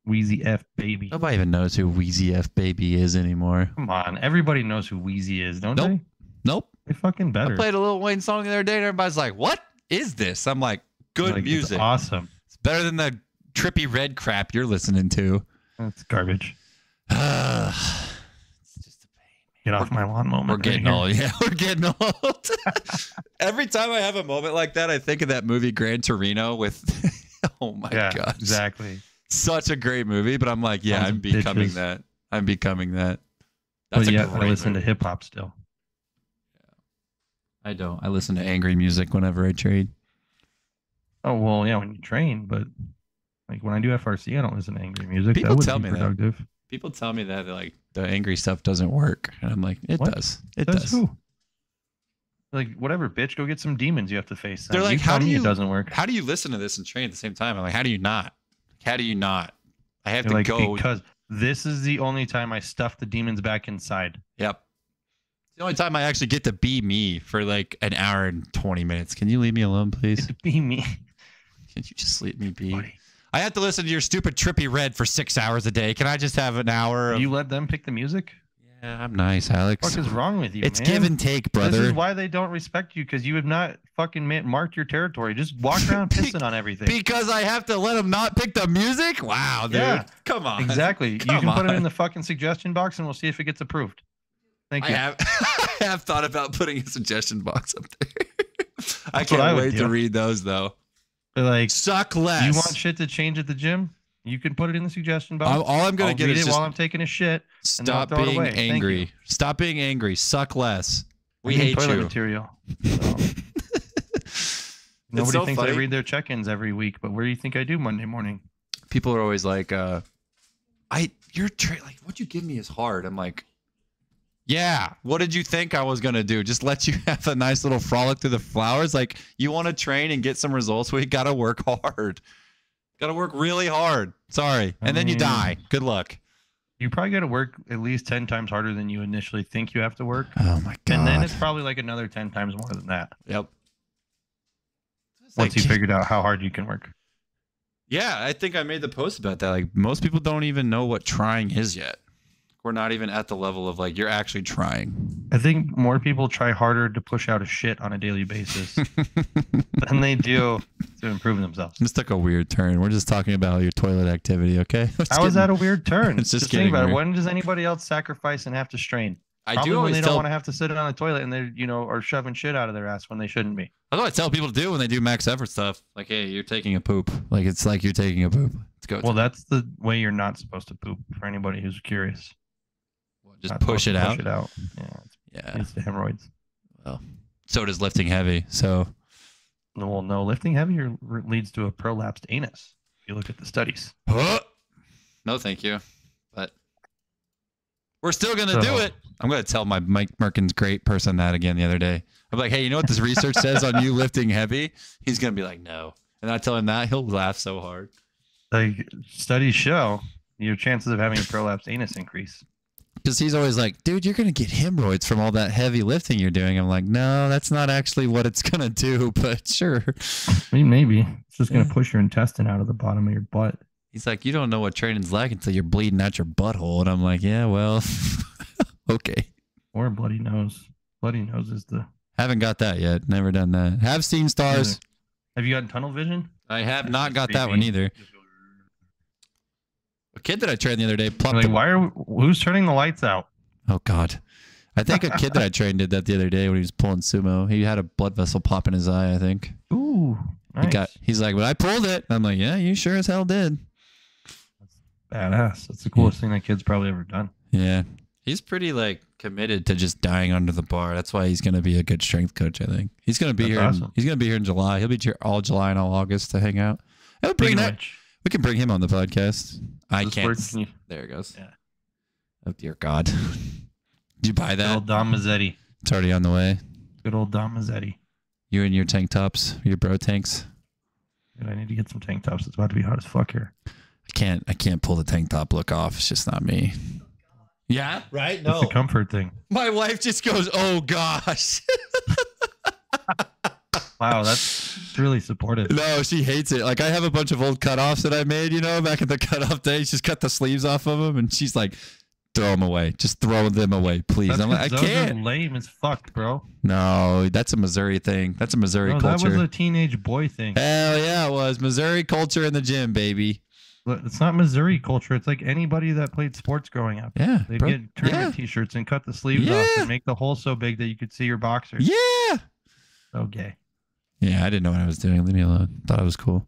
Weezy F Baby. Nobody even knows who Weezy F Baby is anymore. Come on. Everybody knows who Weezy is, don't they? Nope. They fucking better. I played a Lil Wayne song the other day and everybody's like, what is this? I'm like, good music. It's awesome. It's better than the trippy red crap you're listening to. That's garbage. Get off my lawn moment. We're getting old. Yeah, we're getting old. Every time I have a moment like that, I think of that movie Gran Torino with, oh my God. Exactly. Such a great movie, but I'm like, yeah, I'm becoming that. I'm becoming that. That's a great I listen movie. To hip hop still. Yeah. I don't. I listen to angry music whenever I train. Oh, well, yeah, when you train, but like when I do FRC, I don't listen to angry music. People tell me productive. That. People tell me that like the angry stuff doesn't work, and I'm like, it does. It does. Who? Like whatever, bitch. Go get some demons you have to face. They're like, how do you? It doesn't work. How do you listen to this and train at the same time? I'm like, how do you not? How do you not? I have to go because this is the only time I stuff the demons back inside. Yep. It's the only time I actually get to be me for like an hour and 20 minutes. Can you leave me alone, please? Be me. Can you just let me be? Funny. I have to listen to your stupid trippy red for 6 hours a day. Can I just have an hour? You let them pick the music? Yeah, I'm nice, Alex. What the fuck is wrong with you, man? It's give and take, brother. This is why they don't respect you, because you have not fucking marked your territory. Just walk around pissing on everything. Because I have to let them not pick the music? Wow, dude. Yeah, come on. Exactly. Come you can put it in the fucking suggestion box, and we'll see if it gets approved. Thank you. I have thought about putting a suggestion box up there. I can't wait to read those, though. Like, suck less. You want shit to change at the gym? You can put it in the suggestion box. All I'm gonna get is while I'm taking a shit. Stop being angry. Stop being angry. Suck less. We hate you. Material. So. Nobody thinks I read their check-ins every week, but where do you think I do Monday morning? People are always like, like, what you give me is hard. I'm like, yeah, what did you think I was going to do? Just let you have a nice little frolic through the flowers? Like, you want to train and get some results? We got to work hard. Got to work really hard. Sorry. And then you die. Good luck. You probably got to work at least 10 times harder than you initially think you have to work. Oh, my God. And then it's probably like another 10 times more than that. Yep. Once you figured out how hard you can work. Yeah, I think I made the post about that. Like, most people don't even know what trying is yet. We're not even at the level of like, you're actually trying. I think more people try harder to push out a shit on a daily basis than they do to improve themselves. This took a weird turn. We're just talking about your toilet activity, okay? How is that a weird turn? It's just think about it. When does anybody else sacrifice and have to strain? Probably when they don't want to have to sit on the toilet and they, you know, are shoving shit out of their ass when they shouldn't be. Although I tell people to do when they do max effort stuff. Like, hey, you're taking a poop. Like, it's like you're taking a poop. Let's go. Well, that's the way you're not supposed to poop, for anybody who's curious. Just push it out. Yeah, it's the hemorrhoids. Well, so does lifting heavy. So, well, no, lifting heavier leads to a prolapsed anus. If you look at the studies. No, thank you. But we're still gonna do it. I'm gonna tell my Mike Merkin's great person that again the other day. I'm like, hey, you know what this research says on you lifting heavy? He's gonna be like, no. And I tell him that, he'll laugh so hard. Like, studies show your chances of having a prolapsed anus increase. Because he's always like, dude, you're going to get hemorrhoids from all that heavy lifting you're doing. I'm like, no, that's not actually what it's going to do, but sure. I mean, maybe. It's just going to push your intestine out of the bottom of your butt. He's like, you don't know what training's like until you're bleeding out your butthole. And I'm like, yeah, well, okay. Or bloody nose. Bloody nose is the... Haven't got that yet. Never done that. Have seen stars. Have you gotten tunnel vision? I have not got that one either. A kid that I trained the other day plucked. Like, who's turning the lights out? Oh God, I think a kid that I trained did that the other day when he was pulling sumo. He had a blood vessel pop in his eye, I think. Ooh, nice. He's like, well, I pulled it. I'm like, yeah, you sure as hell did. That's badass. That's the coolest thing that kid's probably ever done. Yeah, he's pretty like committed to just dying under the bar. That's why he's gonna be a good strength coach. I think he's gonna be He's gonna be here in July. He'll be here all July and all August to hang out. It'll bring that. We can bring him on the podcast. I can't. There it goes. Yeah. Oh, dear God. Did you buy that? Good old Dom Mazzetti. It's already on the way. Good old Dom Mazzetti. You and your tank tops, your bro tanks. Dude, I need to get some tank tops. It's about to be hot as fuck here. I can't pull the tank top look off. It's just not me. Yeah? Right? No. It's a comfort thing. My wife just goes, oh, gosh. Wow, that's really supportive. No, she hates it. Like, I have a bunch of old cutoffs that I made, you know, back at the cutoff day. She's cut the sleeves off of them, and she's like, throw them away. Just throw them away, please. I'm like, I can't. Those are lame as fuck, bro. No, that's a Missouri thing. That's a Missouri culture. That was a teenage boy thing. Hell yeah, it was. Missouri culture in the gym, baby. It's not Missouri culture. It's like anybody that played sports growing up. Yeah. They'd get tournament t-shirts and cut the sleeves off and make the hole so big that you could see your boxers. Yeah. So gay. Yeah, I didn't know what I was doing. Leave me alone. Thought I was cool.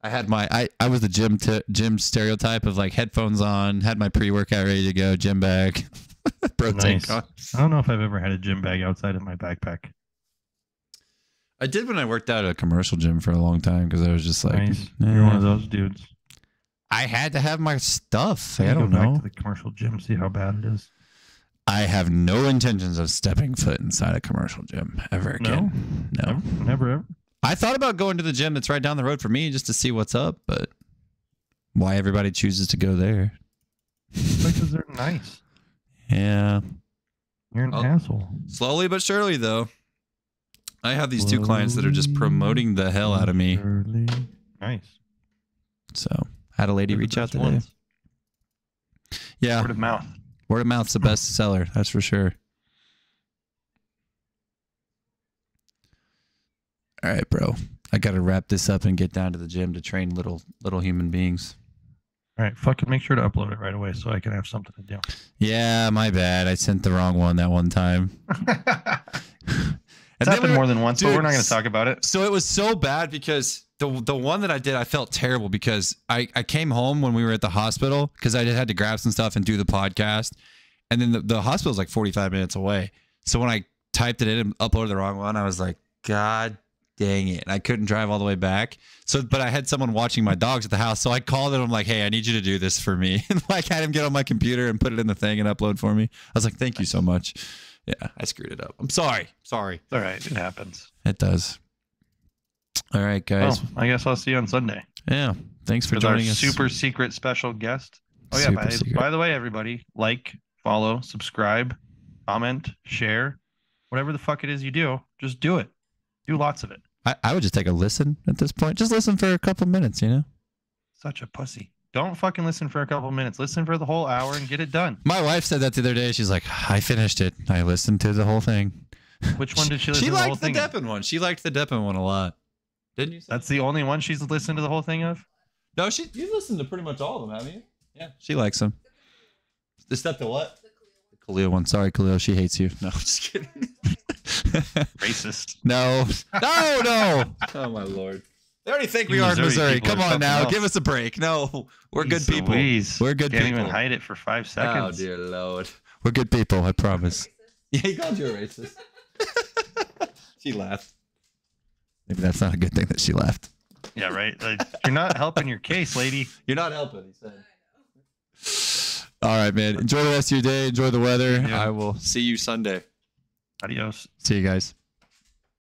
I had my I was the gym stereotype of like headphones on, had my pre-workout ready to go, gym bag, protein. Nice. I don't know if I've ever had a gym bag outside of my backpack. I did when I worked out at a commercial gym for a long time because I was just like, nice. You're one of those dudes. I had to have my stuff. I don't know. Back to the commercial gym, see how bad it is. I have no intentions of stepping foot inside a commercial gym ever again. No, never, ever. I thought about going to the gym that's right down the road for me just to see what's up, but why everybody chooses to go there? Because they're nice. Yeah. You're an asshole. Slowly but surely, though, I have these two clients that are just promoting the hell out of me. Nice. So, I had a lady reach out today. Yeah. Word of mouth. Word of mouth's the best seller, that's for sure. All right, bro. I gotta wrap this up and get down to the gym to train little human beings. All right, fucking make sure to upload it right away so I can have something to do. Yeah, my bad. I sent the wrong one that one time. It's happened more than once, dude, but we're not gonna talk about it. So it was so bad because the one that I did, I felt terrible because I came home when we were at the hospital because I just had to grab some stuff and do the podcast. And then the hospital is like 45 minutes away. So when I typed it in and uploaded the wrong one, I was like, God dang it, I couldn't drive all the way back. So, but I had someone watching my dogs at the house. So I called him. I'm like, hey, I need you to do this for me. And like had him get on my computer and put it in the thing and upload for me. I was like, thank you so much. Yeah, I screwed it up. I'm sorry. Sorry. It's all right. It happens. It does. All right, guys. Well, I guess I'll see you on Sunday. Yeah. Thanks for joining us. Super secret special guest. Oh, yeah. By the way, everybody, like, follow, subscribe, comment, share, whatever the fuck it is you do, just do it. Do lots of it. I would just take a listen at this point. Just listen for a couple minutes, you know? Such a pussy. Don't fucking listen for a couple minutes. Listen for the whole hour and get it done. My wife said that the other day. She's like, I finished it. I listened to the whole thing. Which one did she listen to the whole thing? She liked the Deppin one. She liked the Deppin one a lot. Didn't you say that's the only one she's listened to the whole thing of? No, you've listened to pretty much all of them, haven't you? Yeah, she likes them. The step to what? The Khalil one. Sorry, Khalil. She hates you. No, I'm just kidding. Racist. No. No, no. Oh, my Lord. They already think we are in Missouri. Come on now. Give us a break. No, we're good people. We're good people. Can't even hide it for 5 seconds. Oh, dear Lord. We're good people, I promise. Yeah, he called you a racist. She laughed. Maybe that's not a good thing that she laughed. Yeah, right. Like, you're not helping your case, lady. You're not helping, he said. All right, man. Enjoy the rest of your day. Enjoy the weather. Yeah. I will see you Sunday. Adios. See you guys.